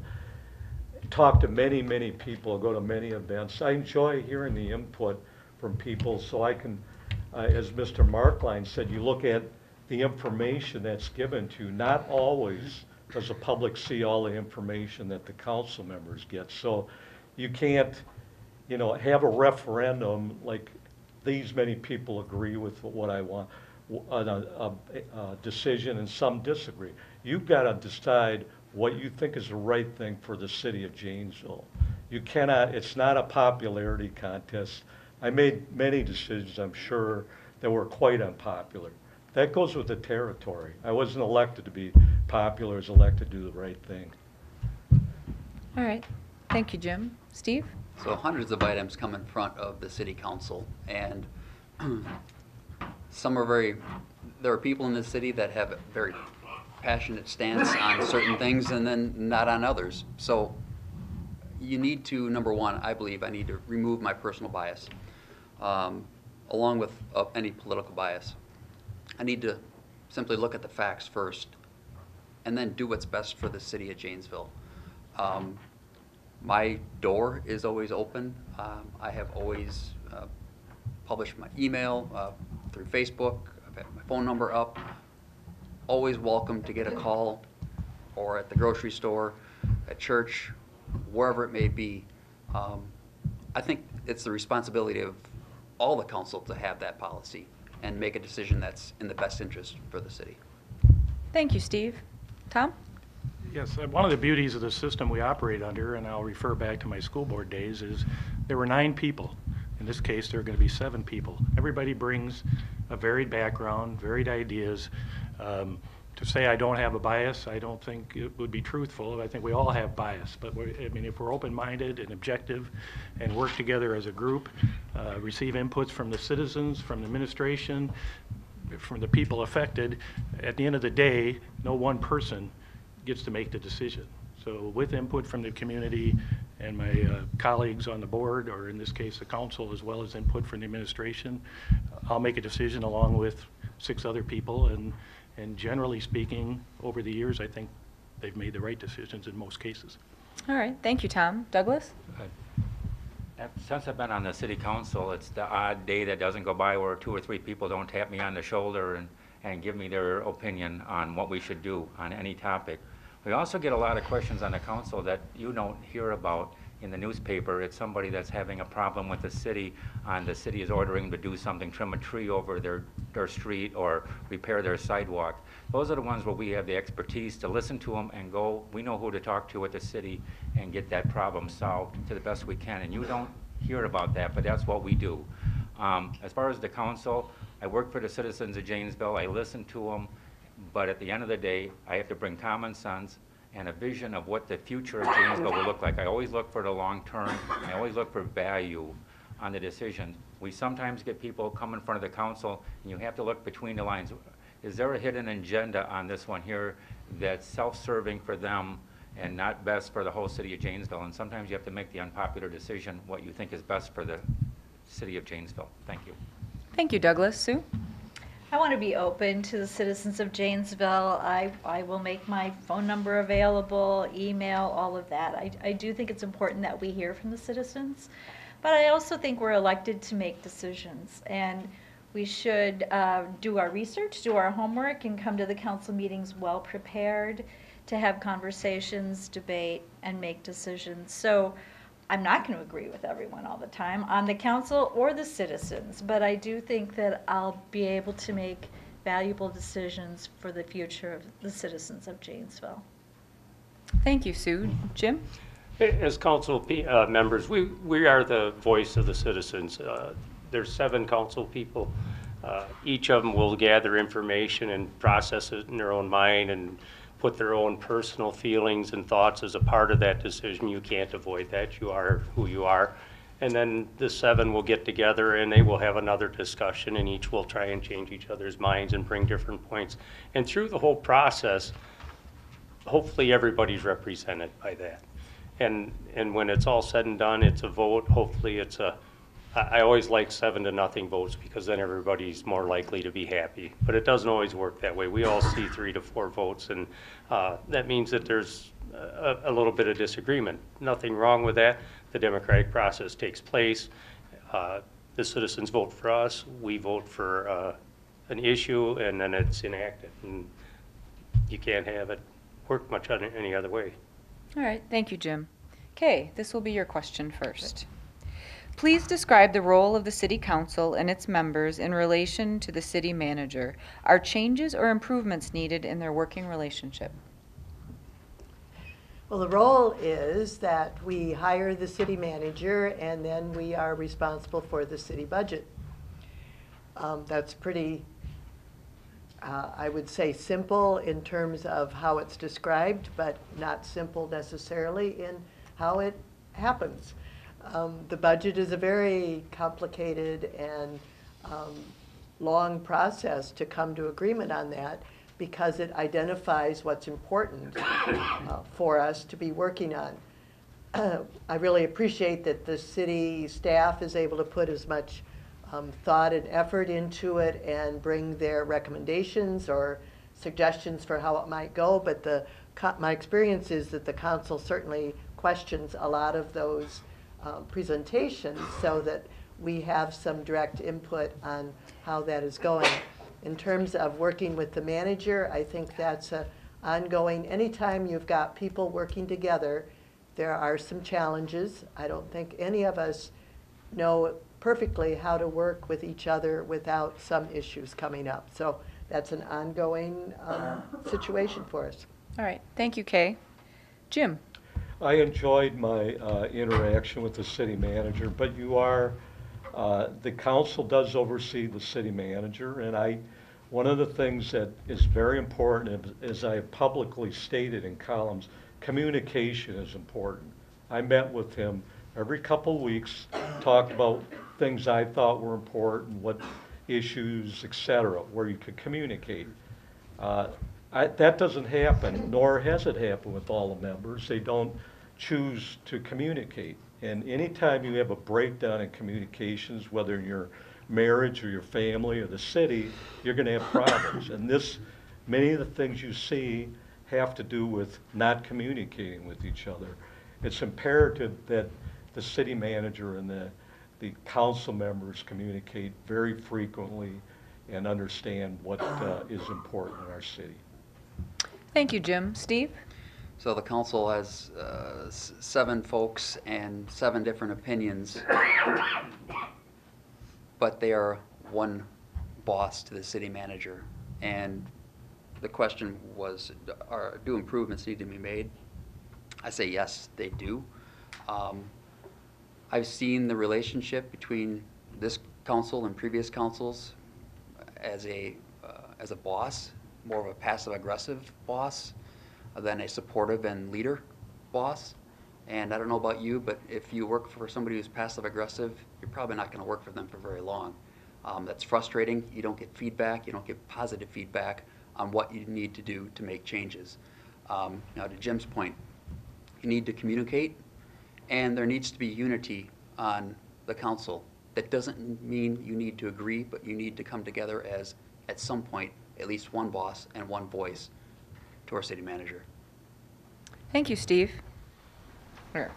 talk to many, many people, go to many events. I enjoy hearing the input from people, so I can, uh, as Mister Marklein said, you look at the information that's given to you. Not always does the public see all the information that the council members get. So you can't, you know, have a referendum like these many people agree with what I want on a, a, a decision and some disagree. You've got to decide what you think is the right thing for the city of Janesville. You cannot, it's not a popularity contest. I made many decisions, I'm sure, that were quite unpopular. That goes with the territory. I wasn't elected to be popular. I was elected to do the right thing. All right. Thank you, Jim. Steve? So hundreds of items come in front of the city council, and some are very, there are people in the city that have a very passionate stance on certain things and then not on others. So you need to, number one, I believe I need to remove my personal bias, um, along with uh, any political bias. I need to simply look at the facts first and then do what's best for the city of Janesville. Um, my door is always open. Um, I have always uh, published my email uh, through Facebook. I've had my phone number up. Always welcome to get a call, or at the grocery store, at church, wherever it may be. Um, I think it's the responsibility of all the council to have that policy and make a decision that's in the best interest for the city. Thank you, Steve. Tom? Yes, one of the beauties of the system we operate under, and I'll refer back to my school board days, is there were nine people. In this case, there are going to be seven people. Everybody brings a varied background, varied ideas. Um, to say I don't have a bias, I don't think it would be truthful. I think we all have bias, but we're, I mean, if we're open-minded and objective and work together as a group, uh, receive inputs from the citizens, from the administration, from the people affected, at the end of the day, no one person gets to make the decision. So with input from the community and my uh, colleagues on the board, or in this case the council, as well as input from the administration, I'll make a decision along with six other people. And And generally speaking, over the years, I think they've made the right decisions in most cases. All right. Thank you, Tom. Douglas? Uh, since I've been on the city council, it's the odd day that doesn't go by where two or three people don't tap me on the shoulder and, and give me their opinion on what we should do on any topic. We also get a lot of questions on the council that you don't hear about in the newspaper. It's somebody that's having a problem with the city, and the city is ordering to do something, trim a tree over their, their street or repair their sidewalk. Those are the ones where we have the expertise to listen to them and go, we know who to talk to at the city and get that problem solved to the best we can. And you don't hear about that, but that's what we do. Um, as far as the council, I work for the citizens of Janesville. I listen to them, but at the end of the day, I have to bring common sense and a vision of what the future of Janesville will look like. I always look for the long term. I always look for value. on the decision. We sometimes get people come in front of the council, and you have to look between the lines. Is there a hidden agenda on this one here that's self-serving for them and not best for the whole city of Janesville? And sometimes you have to make the unpopular decision what you think is best for the city of Janesville. Thank you. Thank you, Douglas. Sue? I want to be open to the citizens of Janesville. I, I will make my phone number available, email, all of that. I, I do think it's important that we hear from the citizens, but I also think we're elected to make decisions, and we should uh, do our research, do our homework, and come to the council meetings well prepared to have conversations, debate, and make decisions. So I'm not going to agree with everyone all the time on the council or the citizens, but I do think that I'll be able to make valuable decisions for the future of the citizens of Janesville. Thank you, Sue. Jim? As council uh, members, we, we are the voice of the citizens. Uh, there's seven council people. Uh, each of them will gather information and process it in their own mind and put their own personal feelings and thoughts as a part of that decision. You can't avoid that. You are who you are. And then the seven will get together and they will have another discussion, and each will try and change each other's minds and bring different points. And through the whole process, hopefully everybody's represented by that. And, and when it's all said and done, it's a vote. Hopefully it's a, I always like seven to nothing votes, because then everybody's more likely to be happy. But it doesn't always work that way. We all see three to four votes, and uh, that means that there's a, a little bit of disagreement. Nothing wrong with that. The democratic process takes place. Uh, the citizens vote for us. We vote for uh, an issue, and then it's enacted. And you can't have it work much any other way. All right. Thank you, Jim. Kay, this will be your question first. Please describe the role of the City Council and its members in relation to the City Manager. Are changes or improvements needed in their working relationship? Well, the role is that we hire the City Manager, and then we are responsible for the city budget. Um, that's pretty, uh, I would say, simple in terms of how it's described, but not simple necessarily in how it happens. Um, the budget is a very complicated and um, long process to come to agreement on that, because it identifies what's important uh, for us to be working on. Uh, I really appreciate that the city staff is able to put as much um, thought and effort into it and bring their recommendations or suggestions for how it might go, but the, my experience is that the council certainly questions a lot of those Um, presentations, so that we have some direct input on how that is going. In terms of working with the manager, I think that's a ongoing. Anytime you've got people working together, there are some challenges. I don't think any of us know perfectly how to work with each other without some issues coming up. So that's an ongoing um, situation for us. All right. Thank you, Kay. Jim? I enjoyed my uh, interaction with the city manager, but you are, uh, the council does oversee the city manager, and I, one of the things that is very important, as I publicly stated in columns, communication is important. I met with him every couple weeks, talked about things I thought were important, what issues, et cetera, where you could communicate. Uh, I, that doesn't happen, nor has it happened with all the members. They don't choose to communicate. And anytime you have a breakdown in communications, whether in your marriage or your family or the city, you're going to have problems. And this, many of the things you see have to do with not communicating with each other. It's imperative that the city manager and the, the council members communicate very frequently and understand what uh, is important in our city. Thank you, Jim. Steve? So the council has uh, s seven folks and seven different opinions, but they are one boss to the city manager. And the question was, are, do improvements need to be made? I say yes, they do. Um, I've seen the relationship between this council and previous councils as a, uh, as a boss, more of a passive-aggressive boss than a supportive and leader boss. And I don't know about you, but if you work for somebody who's passive aggressive, you're probably not going to work for them for very long. Um, that's frustrating. You don't get feedback. You don't get positive feedback on what you need to do to make changes. Um, now, to Jim's point, you need to communicate, and there needs to be unity on the council. That doesn't mean you need to agree, but you need to come together as, at some point, at least one boss and one voice to our city manager. Thank you, Steve. Or,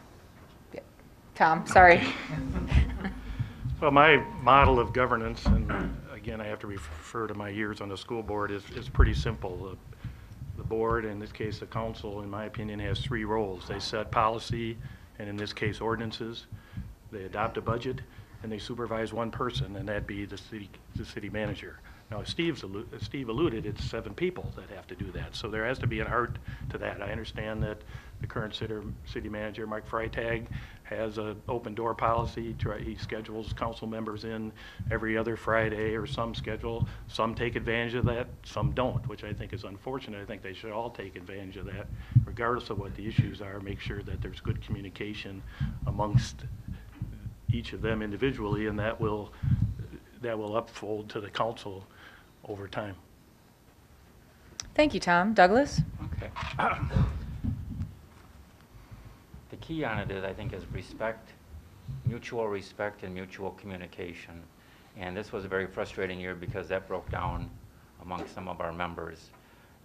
yeah, Tom, sorry. Well, my model of governance, and again, I have to refer to my years on the school board, is, is pretty simple. The, the board, in this case the council, in my opinion, has three roles. They set policy, and in this case ordinances. They adopt a budget, and they supervise one person, and that'd be the city, the city manager. Now, as Steve's allu as Steve alluded, it's seven people that have to do that, so there has to be an art to that. I understand that the current city, city manager, Mike Freitag, has an open door policy. He schedules council members in every other Friday, or some schedule. Some take advantage of that, some don't, which I think is unfortunate. I think they should all take advantage of that, regardless of what the issues are. Make sure that there's good communication amongst each of them individually, and that will that will upfold to the council over time. Thank you, Tom. Douglas? Okay. The key on it is, I think, is respect, mutual respect and mutual communication. And this was a very frustrating year because that broke down among some of our members,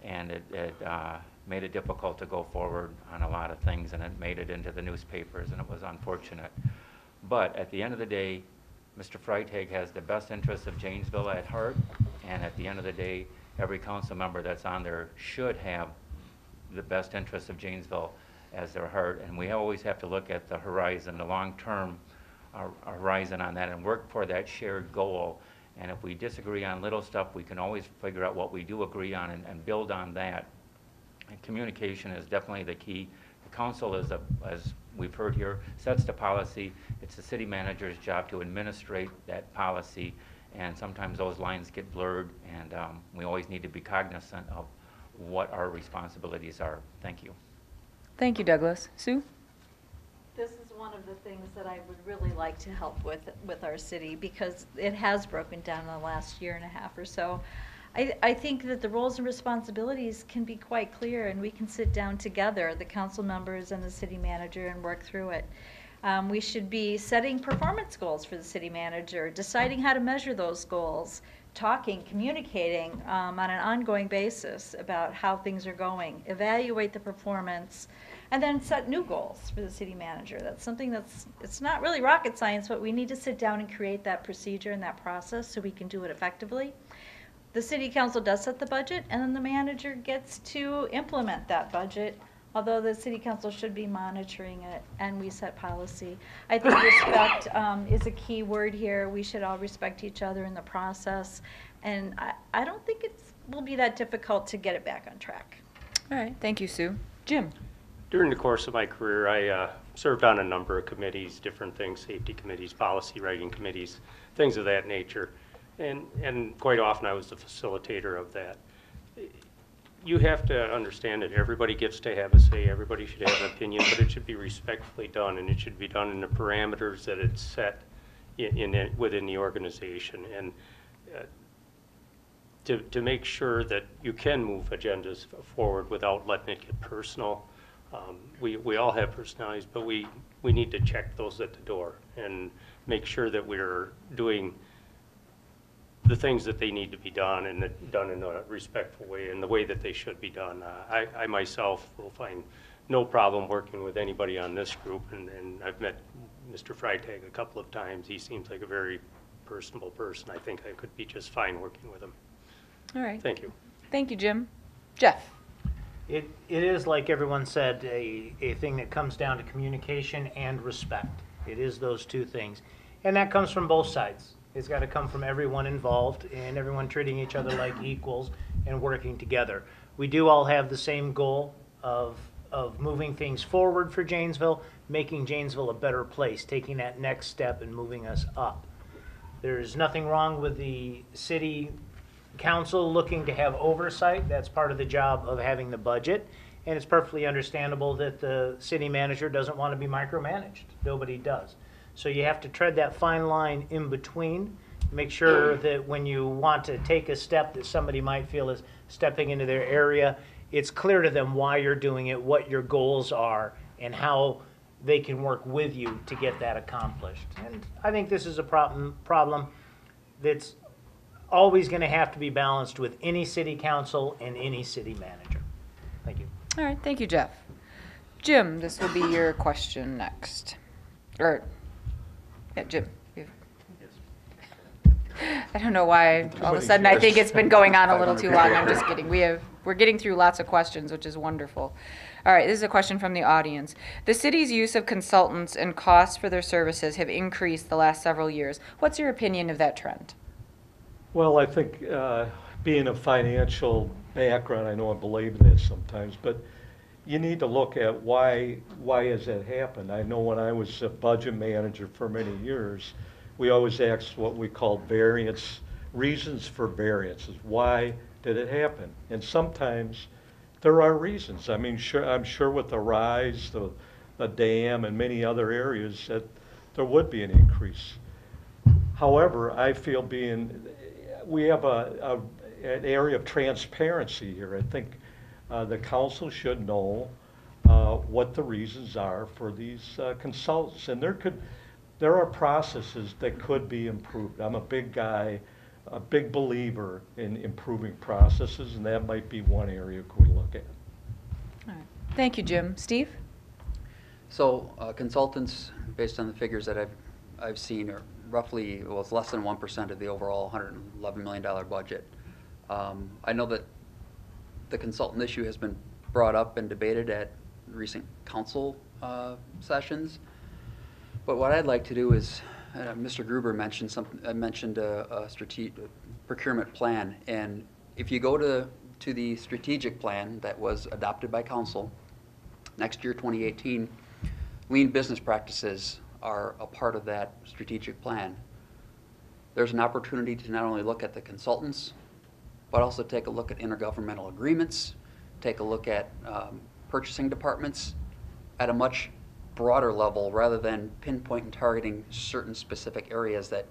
and it, it uh, made it difficult to go forward on a lot of things, and it made it into the newspapers, and it was unfortunate. But at the end of the day, Mister Freitag has the best interests of Janesville at heart, and at the end of the day, every council member that's on there should have the best interests of Janesville as their heart. And we always have to look at the horizon, the long-term uh, horizon on that, and work for that shared goal. And if we disagree on little stuff, we can always figure out what we do agree on and, and build on that. And communication is definitely the key. The council is a, as we've heard here, sets the policy. It's the city manager's job to administrate that policy, and sometimes those lines get blurred, and um, we always need to be cognizant of what our responsibilities are. Thank you. Thank you, Douglas. Sue? This is one of the things that I would really like to help with with our city, because it has broken down in the last year and a half or so. I, I think that the roles and responsibilities can be quite clear, and we can sit down together, the council members and the city manager, and work through it. Um, we should be setting performance goals for the city manager, deciding how to measure those goals, talking, communicating um, on an ongoing basis about how things are going, evaluate the performance, and then set new goals for the city manager. That's something that's, it's not really rocket science, but we need to sit down and create that procedure and that process so we can do it effectively. The city council does set the budget, and then the manager gets to implement that budget, although the city council should be monitoring it, and we set policy. I think respect um, is a key word here. We should all respect each other in the process, and I, I don't think it will be that difficult to get it back on track. All right. Thank you, Sue. Jim? During the course of my career, I uh, served on a number of committees, different things, safety committees, policy writing committees, things of that nature. And, and quite often I was the facilitator of that. You have to understand that everybody gets to have a say, everybody should have an opinion, but it should be respectfully done, and it should be done in the parameters that it's set in, in it, within the organization. And uh, to, to make sure that you can move agendas forward without letting it get personal. Um, we, we all have personalities, but we, we need to check those at the door and make sure that we're doing the things that they need to be done, and that done in a respectful way and the way that they should be done. Uh, I, I myself will find no problem working with anybody on this group, and, and I've met Mister Freitag a couple of times. He seems like a very personable person. I think I could be just fine working with him. All right. Thank you. Thank you, Jim. Jeff? It, it is, like everyone said, a, a thing that comes down to communication and respect. It is those two things, and that comes from both sides. It's got to come from everyone involved and everyone treating each other like equals and working together. We do all have the same goal of, of moving things forward for Janesville, making Janesville a better place, taking that next step and moving us up. There's nothing wrong with the city council looking to have oversight. That's part of the job of having the budget And it's perfectly understandable that the city manager doesn't want to be micromanaged. Nobody does. So you have to tread that fine line in between. Make sure that when you want to take a step that somebody might feel is stepping into their area, it's clear to them why you're doing it, what your goals are, and how they can work with you to get that accomplished. And I think this is a problem, problem that's always going to have to be balanced with any city council and any city manager. Thank you. All right. Thank you, Jeff. Jim, this will be your question next. Or, yeah, Jim. I don't know why all of a sudden I think it's been going on a little too long. I'm just kidding. We have, we're getting through lots of questions, which is wonderful. All right, this is a question from the audience. The city's use of consultants and costs for their services have increased the last several years. What's your opinion of that trend? Well, I think uh, being a financial background, I know I believe this sometimes, but you need to look at why, why has that happened? I know when I was a budget manager for many years, we always ask what we call variance, reasons for variances. Why did it happen? And sometimes there are reasons. I mean, sure, I'm sure with the rise, the, the dam, and many other areas that there would be an increase. However, I feel being, we have a, a an area of transparency here. I think uh, the council should know uh, what the reasons are for these uh, consultants, and there could. There are processes that could be improved. I'm a big guy, a big believer in improving processes, and that might be one area we could look at. All right. Thank you, Jim. Steve? So uh, consultants, based on the figures that I've, I've seen, are roughly, well, it's less than one percent of the overall one hundred eleven million dollar budget. Um, I know that the consultant issue has been brought up and debated at recent council uh, sessions. But what I'd like to do is, uh, Mister Gruber mentioned something. I mentioned a, a strategic procurement plan, and if you go to to the strategic plan that was adopted by council next year, twenty eighteen, lean business practices are a part of that strategic plan. There's an opportunity to not only look at the consultants, but also take a look at intergovernmental agreements, take a look at um, purchasing departments at a much broader level, rather than pinpoint and targeting certain specific areas that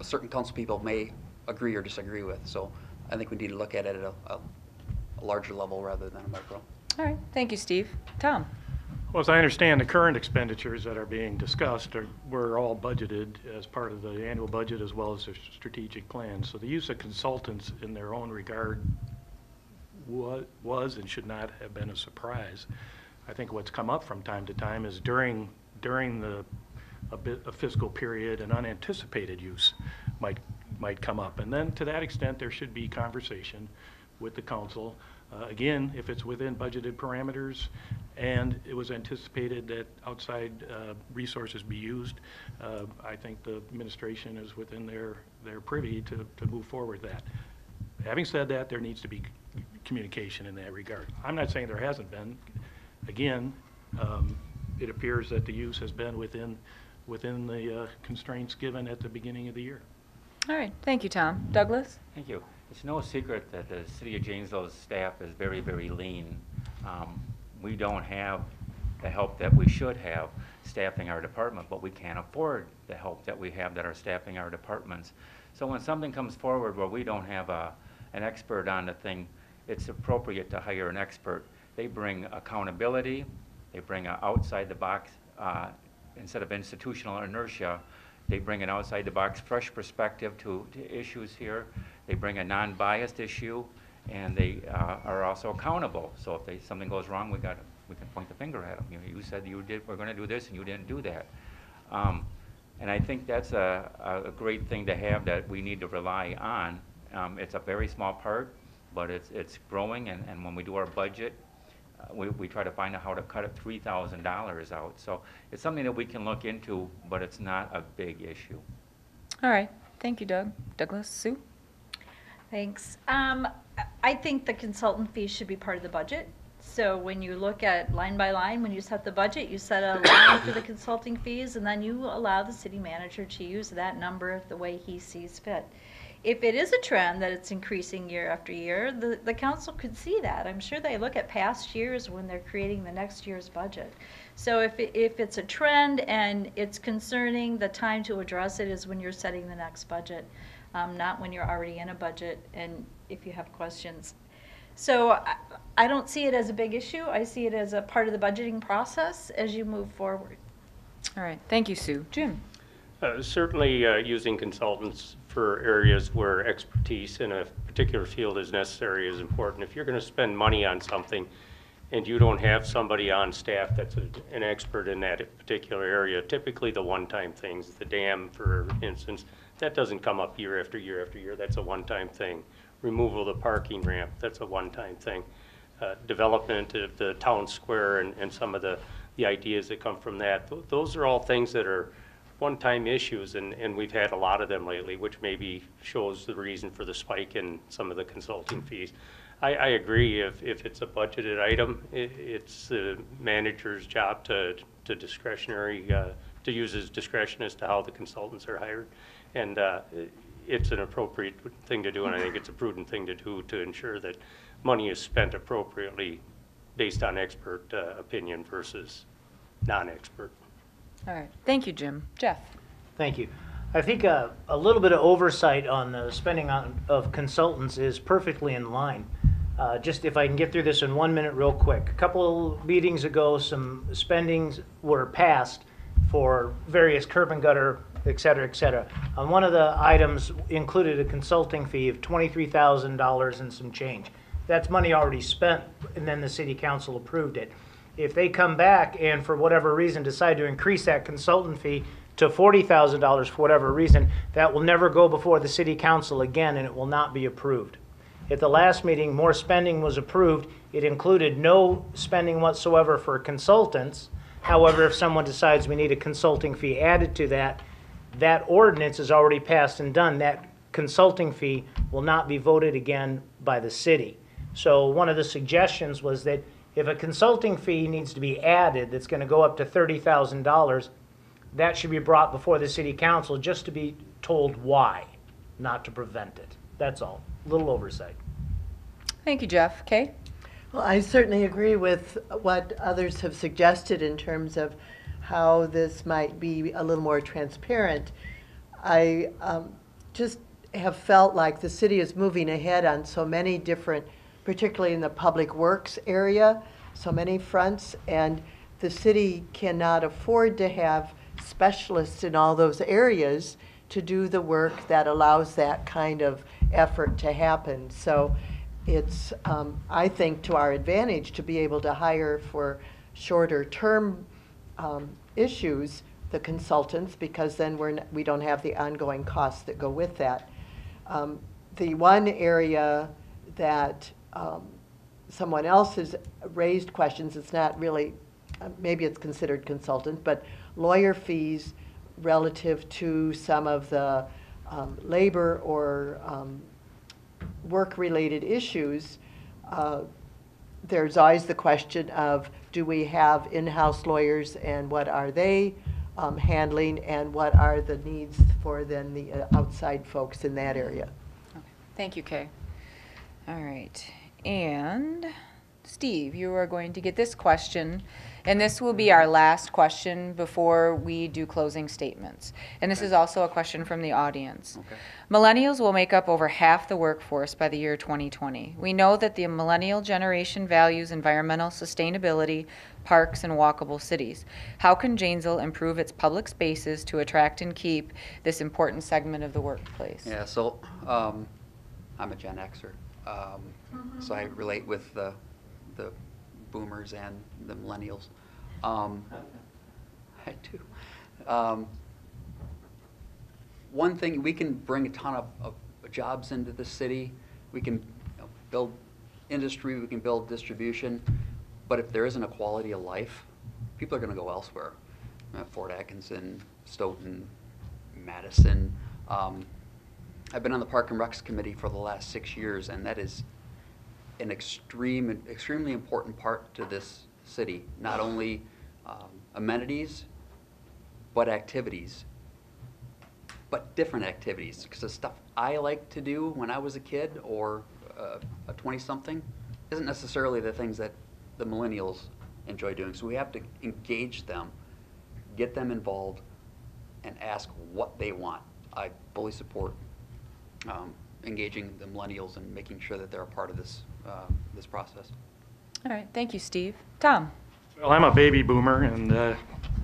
certain council people may agree or disagree with. So I think we need to look at it at a, a, a larger level rather than a micro. All right. Thank you, Steve. Tom? Well, as I understand, the current expenditures that are being discussed are, were all budgeted as part of the annual budget as well as the strategic plan. So the use of consultants in their own regard wa- was and should not have been a surprise. I think what's come up from time to time is during during the a bit a fiscal period, an unanticipated use might might come up, and then to that extent there should be conversation with the council. Uh, again, if it's within budgeted parameters and it was anticipated that outside uh, resources be used, uh, I think the administration is within their their privy to to move forward that. Having said that, there needs to be communication in that regard. I'm not saying there hasn't been. Again, um, it appears that the use has been within within the uh, constraints given at the beginning of the year. All right. Thank you, Tom. Douglas? Thank you. It's no secret that the City of Janesville's staff is very, very lean. Um, we don't have the help that we should have staffing our department, but we can't afford the help that we have that are staffing our departments. So when something comes forward where we don't have a, an expert on the thing, it's appropriate to hire an expert. They bring accountability, they bring an outside the box, uh, instead of institutional inertia, they bring an outside the box fresh perspective to, to issues here. They bring a non-biased issue, and they uh, are also accountable. So if they, something goes wrong, we got we can point the finger at them. You, you said you did, we're gonna do this and you didn't do that. Um, and I think that's a, a great thing to have that we need to rely on. Um, it's a very small part, but it's, it's growing, and, and when we do our budget, We, we try to find out how to cut three thousand dollars out. So it's something that we can look into, but it's not a big issue. All right. Thank you, Doug. Douglas, Sue? Thanks. Um, I think the consultant fee should be part of the budget. So when you look at line by line, when you set the budget, you set a line for the consulting fees, and then you allow the city manager to use that number the way he sees fit. if it is a trend that it's increasing year after year, the, the council could see that. I'm sure they look at past years when they're creating the next year's budget. So if, it, if it's a trend and it's concerning, the time to address it is when you're setting the next budget, um, not when you're already in a budget and if you have questions. So I, I don't see it as a big issue. I see it as a part of the budgeting process as you move forward. All right. Thank you, Sue. Jim. Uh, certainly uh, using consultants for areas where expertise in a particular field is necessary is important. If you're going to spend money on something and you don't have somebody on staff that's a, an expert in that particular area, typically the one-time things, the dam, for instance, that doesn't come up year after year after year. That's a one-time thing. Removal of the parking ramp, that's a one-time thing. Uh, development of the town square and, and some of the, the ideas that come from that. Th- those are all things that are one-time issues, and, and we've had a lot of them lately, which maybe shows the reason for the spike in some of the consulting fees. I, I agree, if, if it's a budgeted item, it, it's the manager's job to, to discretionary, uh, to use his discretion as to how the consultants are hired. And uh, it's an appropriate thing to do, and I think it's a prudent thing to do to ensure that money is spent appropriately based on expert uh, opinion versus non-expert. All right. Thank you, Jim. Jeff. Thank you. I think uh, a little bit of oversight on the spending on, of consultants is perfectly in line. Uh, just if I can get through this in one minute real quick. A couple meetings ago, some spendings were passed for various curb and gutter, et cetera, et cetera. On one of the items included a consulting fee of twenty-three thousand dollars and some change. That's money already spent, and then the city council approved it. If they come back and for whatever reason decide to increase that consultant fee to forty thousand dollars for whatever reason, that will never go before the city council again, and it will not be approved. At the last meeting, more spending was approved. It included no spending whatsoever for consultants. However, if someone decides we need a consulting fee added to that, that ordinance is already passed and done. That consulting fee will not be voted again by the city. So one of the suggestions was that if a consulting fee needs to be added that's going to go up to thirty thousand dollars, that should be brought before the city council just to be told why, not to prevent it. That's all. A little oversight. Thank you, Jeff. Kay? Well, I certainly agree with what others have suggested in terms of how this might be a little more transparent. I um, just have felt like the city is moving ahead on so many different, particularly in the public works area, so many fronts, and the city cannot afford to have specialists in all those areas to do the work that allows that kind of effort to happen. So it's, um, I think, to our advantage to be able to hire for shorter term um, issues the consultants, because then we're n- we don't have the ongoing costs that go with that. Um, the one area that Um, someone else has raised questions. It's not really, uh, maybe it's considered consultant, but lawyer fees relative to some of the um, labor or um, work-related issues. Uh, there's always the question of, do we have in-house lawyers, and what are they um, handling, and what are the needs for then the uh, outside folks in that area. Okay. Thank you, Kay. All right. And Steve, you are going to get this question, and this will be our last question before we do closing statements. And this okay. is also a question from the audience. Okay. Millennials will make up over half the workforce by the year twenty twenty. We know that the millennial generation values environmental sustainability, parks, and walkable cities. How can Janesville improve its public spaces to attract and keep this important segment of the workplace? Yeah, so um, I'm a Gen Xer. Um, mm-hmm. So I relate with the, the boomers and the millennials. Um, I do. Um, one thing, we can bring a ton of, of jobs into the city. We can you know, build industry, we can build distribution, but if there isn't a quality of life, people are going to go elsewhere. Uh, Fort Atkinson, Stoughton, Madison. Um, I've been on the Park and Recs Committee for the last six years, and that is an extreme, extremely important part to this city. Not only um, amenities, but activities. but different activities, because the stuff I like to do when I was a kid or uh, a twenty-something isn't necessarily the things that the millennials enjoy doing. So we have to engage them, get them involved, and ask what they want. I fully support um, engaging the millennials and making sure that they're a part of this, uh, this process. All right, thank you, Steve. Tom. Well, I'm a baby boomer, and uh,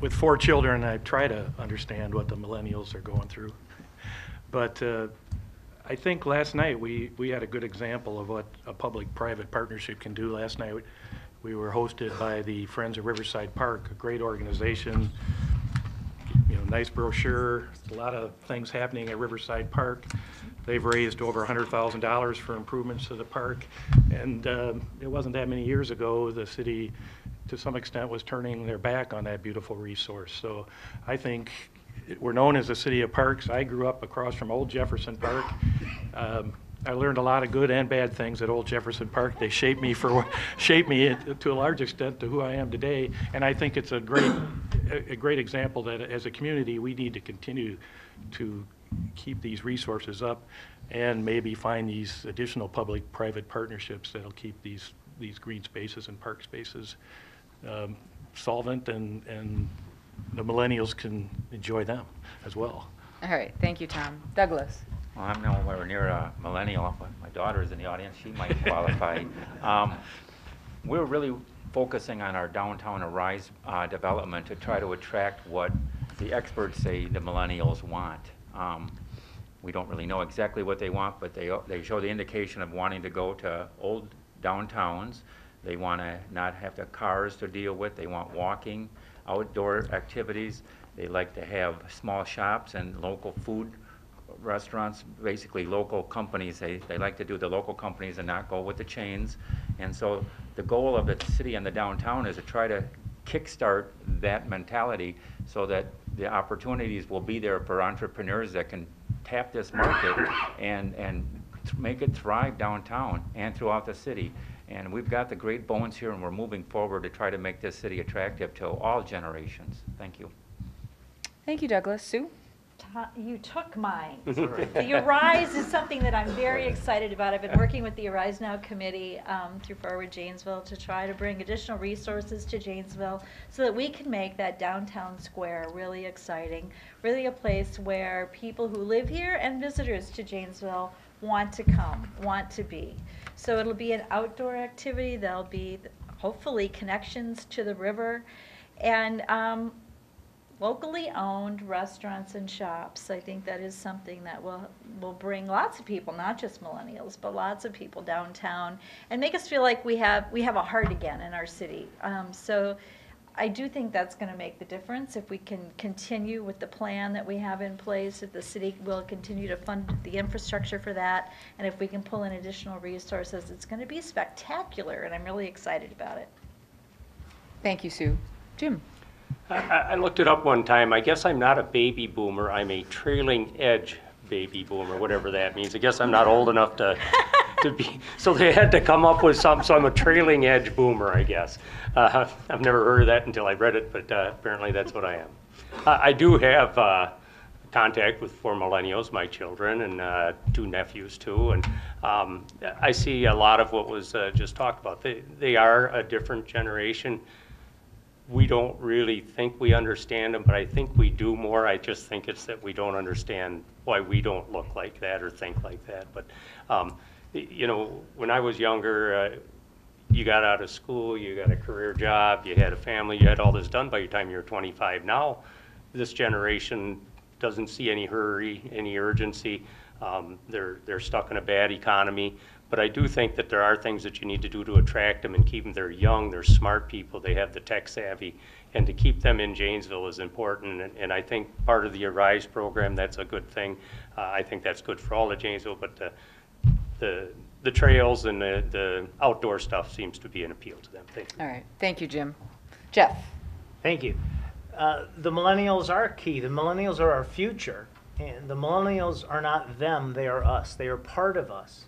with four children, I try to understand what the millennials are going through. But uh, I think last night we, we had a good example of what a public-private partnership can do. Last night we were hosted by the Friends of Riverside Park, a great organization. You know, nice brochure, a lot of things happening at Riverside Park. They've raised over one hundred thousand dollars for improvements to the park. And um, it wasn't that many years ago the city, to some extent, was turning their back on that beautiful resource. So I think we're known as the City of Parks. I grew up across from Old Jefferson Park. Um, I learned a lot of good and bad things at Old Jefferson Park. They shaped me for, shaped me to a large extent to who I am today. And I think it's a great, a great example that as a community we need to continue to keep these resources up, and maybe find these additional public-private partnerships that'll keep these these green spaces and park spaces um, solvent, and and the millennials can enjoy them as well. All right, thank you, Tom. Douglas. Well, I'm nowhere near a millennial, but my daughter's in the audience. She might qualify. Um, we're really focusing on our downtown Arise uh, development to try to attract what the experts say the millennials want. Um, we don't really know exactly what they want, but they, they show the indication of wanting to go to old downtowns. They want to not have the cars to deal with. They want walking, outdoor activities. They like to have small shops and local food restaurants, basically local companies. They, they like to do the local companies and not go with the chains. And so the goal of the city and the downtown is to try to kickstart that mentality so that the opportunities will be there for entrepreneurs that can tap this market and, and make it thrive downtown and throughout the city. And we've got the great bones here, and we're moving forward to try to make this city attractive to all generations. Thank you. Thank you, Douglas. Sue? You took mine. The Arise is something that I'm very excited about. I've been working with the Arise Now committee um, through Forward Janesville to try to bring additional resources to Janesville so that we can make that downtown square really exciting, really a place where people who live here and visitors to Janesville want to come, want to be. So it'll be an outdoor activity. There'll be hopefully connections to the river, and um, locally owned restaurants and shops. I think that is something that will will bring lots of people, not just millennials, but lots of people downtown, and make us feel like we have we have a heart again in our city. Um, so I do think that's going to make the difference if we can continue with the plan that we have in place, if the city will continue to fund the infrastructure for that, and if we can pull in additional resources. It's going to be spectacular, and I'm really excited about it. Thank you, Sue. Jim. I looked it up one time. I guess I'm not a baby boomer. I'm a trailing edge baby boomer, whatever that means. I guess I'm not old enough to, to be. So they had to come up with some. So I'm a trailing edge boomer, I guess. Uh, I've never heard of that until I read it, but uh, apparently that's what I am. Uh, I do have uh, contact with four millennials, my children, and uh, two nephews too. And um, I see a lot of what was uh, just talked about. They, they are a different generation. We don't really think we understand them, but I think we do more. I just think it's that we don't understand why we don't look like that or think like that. But, um, you know, when I was younger, uh, you got out of school, you got a career job, you had a family, you had all this done by the time you were twenty-five. Now, this generation doesn't see any hurry, any urgency. Um, they're, they're stuck in a bad economy. But I do think that there are things that you need to do to attract them and keep them. They're young, they're smart people, they have the tech savvy, and to keep them in Janesville is important. And, and I think part of the Arise program, that's a good thing. Uh, I think that's good for all of Janesville, but the, the, the trails and the, the outdoor stuff seems to be an appeal to them. Thank you. All right, thank you, Jim. Jeff. Thank you. Uh, the millennials are key. The millennials are our future. And the millennials are not them, they are us. They are part of us.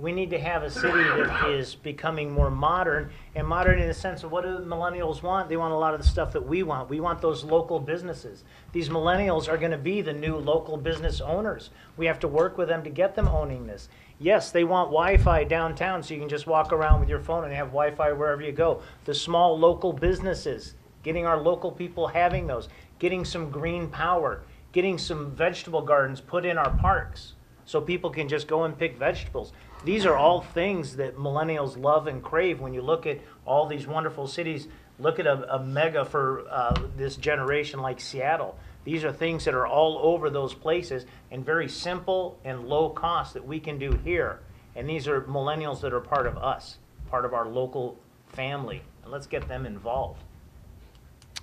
We need to have a city that is becoming more modern, and modern in the sense of what do the millennials want? They want a lot of the stuff that we want. We want those local businesses. These millennials are going to be the new local business owners. We have to work with them to get them owning this. Yes, they want Wi-Fi downtown so you can just walk around with your phone and have Wi-Fi wherever you go. The small local businesses, getting our local people having those, getting some green power, getting some vegetable gardens put in our parks so people can just go and pick vegetables. These are all things that millennials love and crave. When you look at all these wonderful cities, look at a, a mega for uh, this generation like Seattle. These are things that are all over those places and very simple and low cost that we can do here. And these are millennials that are part of us, part of our local family. And let's get them involved.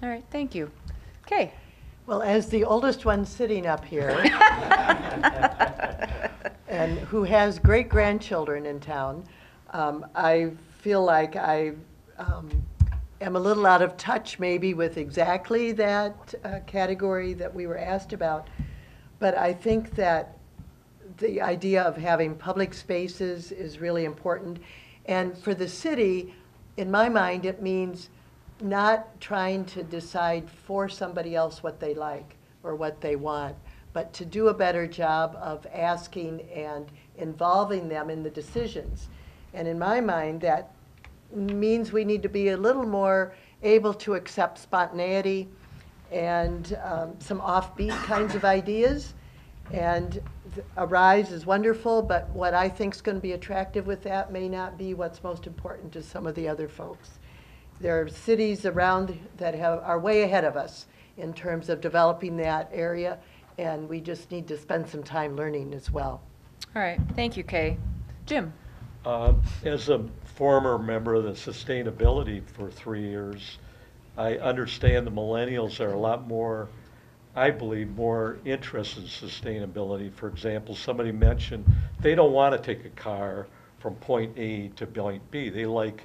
All right, thank you. Okay. Well, as the oldest one sitting up here, and who has great-grandchildren in town, um, I feel like I um, am a little out of touch maybe with exactly that uh, category that we were asked about. But I think that the idea of having public spaces is really important. And for the city, in my mind, it means not trying to decide for somebody else what they like or what they want, but to do a better job of asking and involving them in the decisions. And in my mind, that means we need to be a little more able to accept spontaneity and um, some offbeat kinds of ideas. And Arise is wonderful, but what I think is going to be attractive with that may not be what's most important to some of the other folks. There are cities around that have, are way ahead of us in terms of developing that area, and we just need to spend some time learning as well. All right. Thank you, Kay. Jim? Uh, as a former member of the sustainability for three years, I understand the millennials are a lot more, I believe, more interested in sustainability. For example, somebody mentioned they don't want to take a car from point A to point B. They like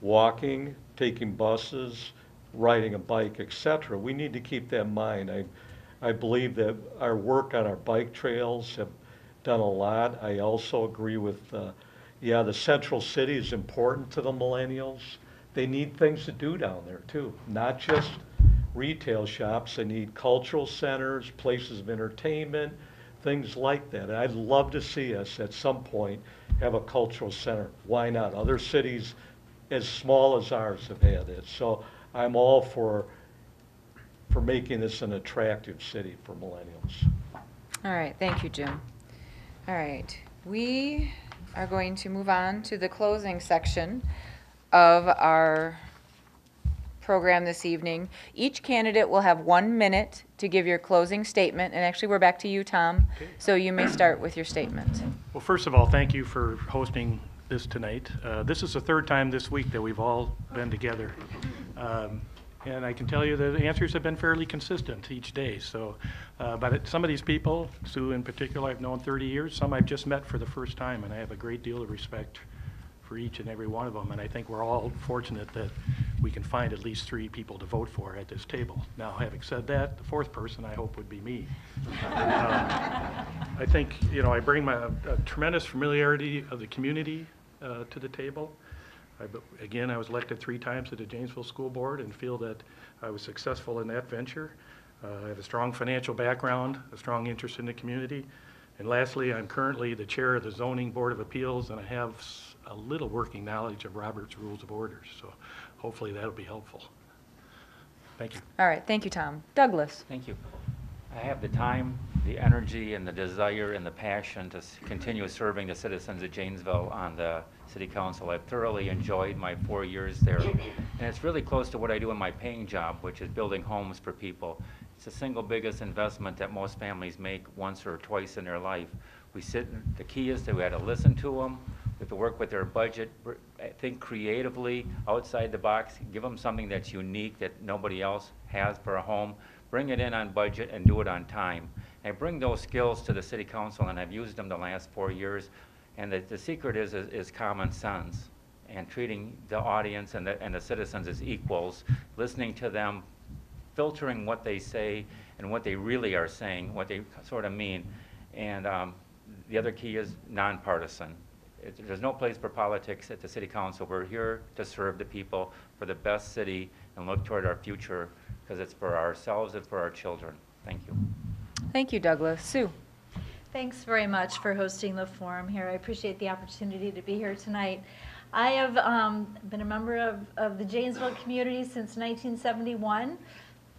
walking, taking buses, riding a bike, et cetera. We need to keep that in mind. I, I believe that our work on our bike trails have done a lot. I also agree with, uh, yeah, the central city is important to the millennials. They need things to do down there too, not just retail shops. They need cultural centers, places of entertainment, things like that. And I'd love to see us at some point have a cultural center. Why not? Other cities as small as ours have had it. So I'm all for for making this an attractive city for millennials. All right, thank you, Jim. All right, we are going to move on to the closing section of our program this evening. Each candidate will have one minute to give your closing statement, and actually we're back to you, Tom, okay. So you may start with your statement. Well, first of all, thank you for hosting this tonight. Uh, this is the third time this week that we've all been together. Um, And I can tell you that the answers have been fairly consistent each day. So, uh, but it, some of these people, Sue in particular, I've known thirty years. Some I've just met for the first time, and I have a great deal of respect for each and every one of them. And I think we're all fortunate that we can find at least three people to vote for at this table. Now, having said that, the fourth person I hope would be me. uh, I think, you know, I bring my a, a tremendous familiarity of the community uh, to the table. I, again, I was elected three times to the Janesville School Board and feel that I was successful in that venture. Uh, I have a strong financial background, a strong interest in the community. And lastly, I'm currently the chair of the Zoning Board of Appeals, and I have a little working knowledge of Robert's Rules of Orders. So hopefully that'll be helpful. Thank you. All right. Thank you, Tom. Douglas. Thank you. I have the time, the energy, and the desire, and the passion to continue serving the citizens of Janesville on the City Council. I've thoroughly enjoyed my four years there, and it's really close to what I do in my paying job, which is building homes for people. It's the single biggest investment that most families make once or twice in their life. We sit, the key is that we had to listen to them, we have to work with their budget, think creatively, outside the box, give them something that's unique that nobody else has for a home, bring it in on budget, and do it on time. And I bring those skills to the City Council, and I've used them the last four years. And the, the secret is, is, is common sense and treating the audience and the, and the citizens as equals, listening to them, filtering what they say and what they really are saying, what they sort of mean. And um, the other key is nonpartisan. It, there's no place for politics at the City Council. We're here to serve the people for the best city and look toward our future, because it's for ourselves and for our children. Thank you. Thank you, Douglas. Sue. Thanks very much for hosting the forum here. I appreciate the opportunity to be here tonight. I have um, been a member of, of the Janesville community since nineteen seventy-one.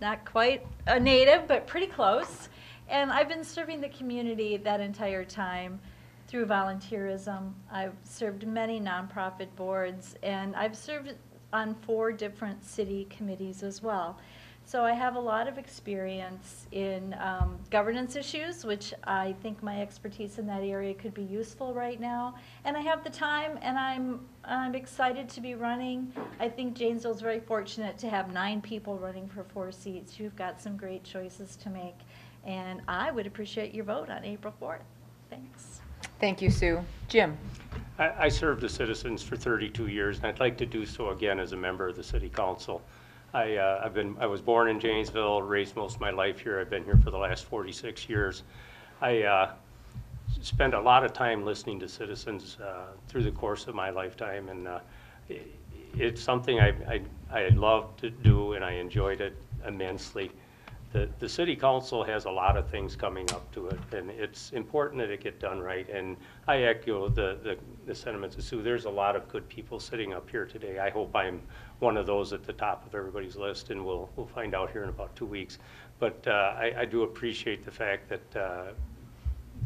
Not quite a native, but pretty close. And I've been serving the community that entire time through volunteerism. I've served many nonprofit boards, and I've served on four different city committees as well. So I have a lot of experience in um, governance issues, which I think my expertise in that area could be useful right now. And I have the time, and I'm, I'm excited to be running. I think Janesville's very fortunate to have nine people running for four seats. You've got some great choices to make, and I would appreciate your vote on April fourth. Thanks. Thank you, Sue. Jim. I, I served the citizens for thirty-two years, and I'd like to do so again as a member of the City Council. I, uh, I've been, I was born in Janesville, raised most of my life here. I've been here for the last forty-six years. I uh, spent a lot of time listening to citizens uh, through the course of my lifetime, and uh, it, it's something I, I, I love to do, and I enjoyed it immensely. The, the City Council has a lot of things coming up to it, and it's important that it get done right, and I echo the, the, the sentiments of Sue. There's a lot of good people sitting up here today. I hope I'm one of those at the top of everybody's list, and we'll, we'll find out here in about two weeks. But uh, I, I do appreciate the fact that uh,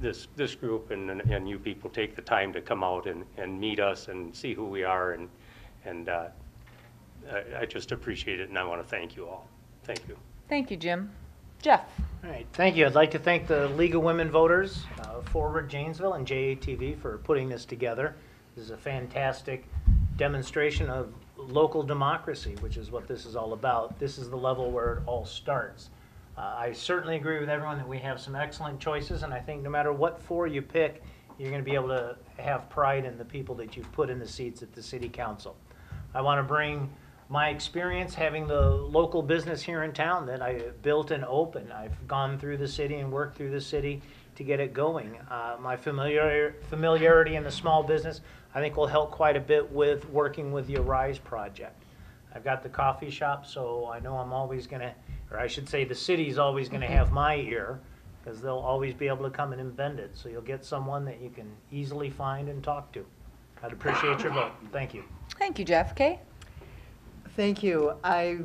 this, this group and, and, and you people take the time to come out and, and meet us and see who we are, and, and uh, I, I just appreciate it, and I want to thank you all. Thank you. Thank you, Jim. Jeff. All right, thank you. I'd like to thank the League of Women Voters, uh, Forward Janesville, and J A T V for putting this together. This is a fantastic demonstration of local democracy, which is what this is all about. This is the level where it all starts. Uh, I certainly agree with everyone that we have some excellent choices, and I think no matter what four you pick, you're going to be able to have pride in the people that you've put in the seats at the City Council. I want to bring my experience having the local business here in town that I built and opened. I've gone through the city and worked through the city to get it going. Uh, my familiar, familiarity in the small business, I think, will help quite a bit with working with the Arise project. I've got the coffee shop, so I know I'm always going to, or I should say the city's always going to have my ear, because they'll always be able to come in and bend it. So you'll get someone that you can easily find and talk to. I'd appreciate your vote. Thank you. Thank you, Jeff. Kay? Thank you. I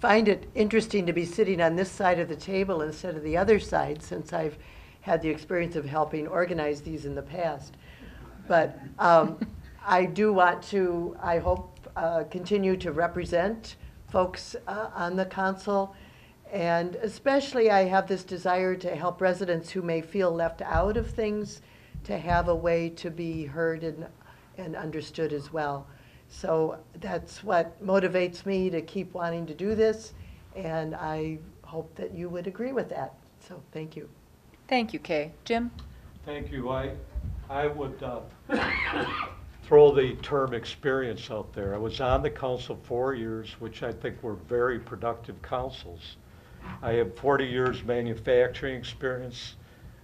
find it interesting to be sitting on this side of the table instead of the other side, since I've had the experience of helping organize these in the past. But um, I do want to, I hope, uh, continue to represent folks uh, on the council. And especially I have this desire to help residents who may feel left out of things to have a way to be heard and, and understood as well. So that's what motivates me to keep wanting to do this, and I hope that you would agree with that. So thank you. Thank you, Kay. Jim? Thank you. I, I would uh, throw the term experience out there. I was on the council four years, which I think were very productive councils. I have forty years manufacturing experience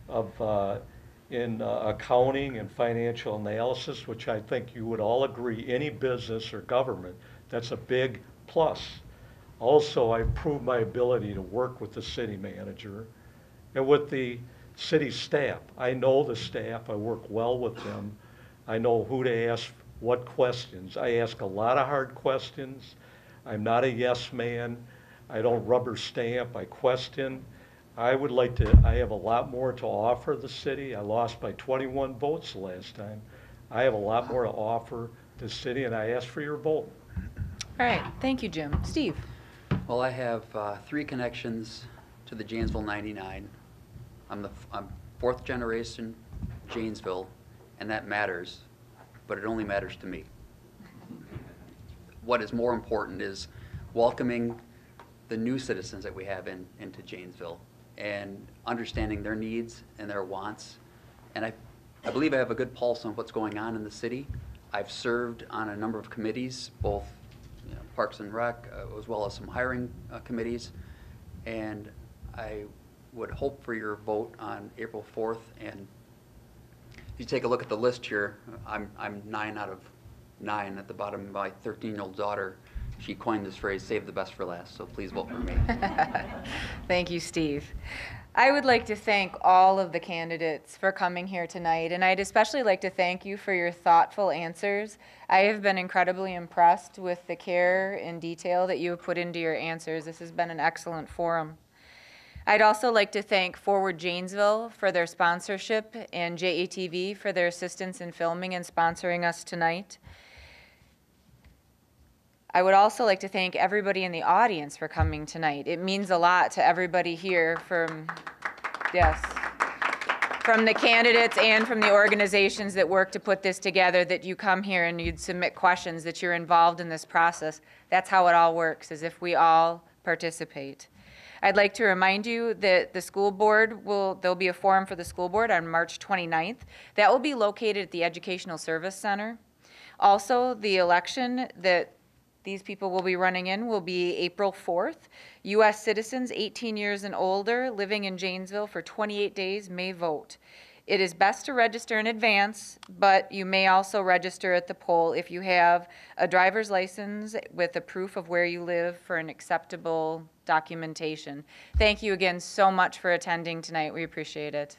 of uh, in uh, accounting and financial analysis, which I think you would all agree, any business or government, that's a big plus. Also, I proved my ability to work with the city manager and with the city staff. I know the staff, I work well with them. I know who to ask what questions. I ask a lot of hard questions. I'm not a yes man. I don't rubber stamp, I question. I would like to, I have a lot more to offer the city. I lost by twenty-one votes last time. I have a lot more to offer the city, and I ask for your vote. All right, thank you, Jim. Steve. Well, I have uh, three connections to the Janesville ninety-nine. I'm the I'm fourth generation Janesville, and that matters, but it only matters to me. What is more important is welcoming the new citizens that we have in, into Janesville, and understanding their needs and their wants. And I, I believe I have a good pulse on what's going on in the city. I've served on a number of committees, both you know, Parks and Rec, uh, as well as some hiring uh, committees. And I would hope for your vote on April fourth. And you take a look at the list here, I'm, I'm nine out of nine at the bottom. My thirteen-year-old daughter, she coined this phrase, save the best for last, so please vote for me. Thank you, Steve. I would like to thank all of the candidates for coming here tonight, and I'd especially like to thank you for your thoughtful answers. I have been incredibly impressed with the care and detail that you have put into your answers. This has been an excellent forum. I'd also like to thank Forward Janesville for their sponsorship and J A T V for their assistance in filming and sponsoring us tonight. I would also like to thank everybody in the audience for coming tonight. It means a lot to everybody here from, yes, from the candidates and from the organizations that work to put this together, that you come here and you'd submit questions, that you're involved in this process. That's how it all works, is if we all participate. I'd like to remind you that the school board will, there'll be a forum for the school board on March twenty-ninth. That will be located at the Educational Service Center. Also, the election that these people will be running in will be April fourth. U S citizens eighteen years and older living in Janesville for twenty-eight days may vote. It is best to register in advance, but you may also register at the poll if you have a driver's license with a proof of where you live for an acceptable documentation. Thank you again so much for attending tonight. We appreciate it.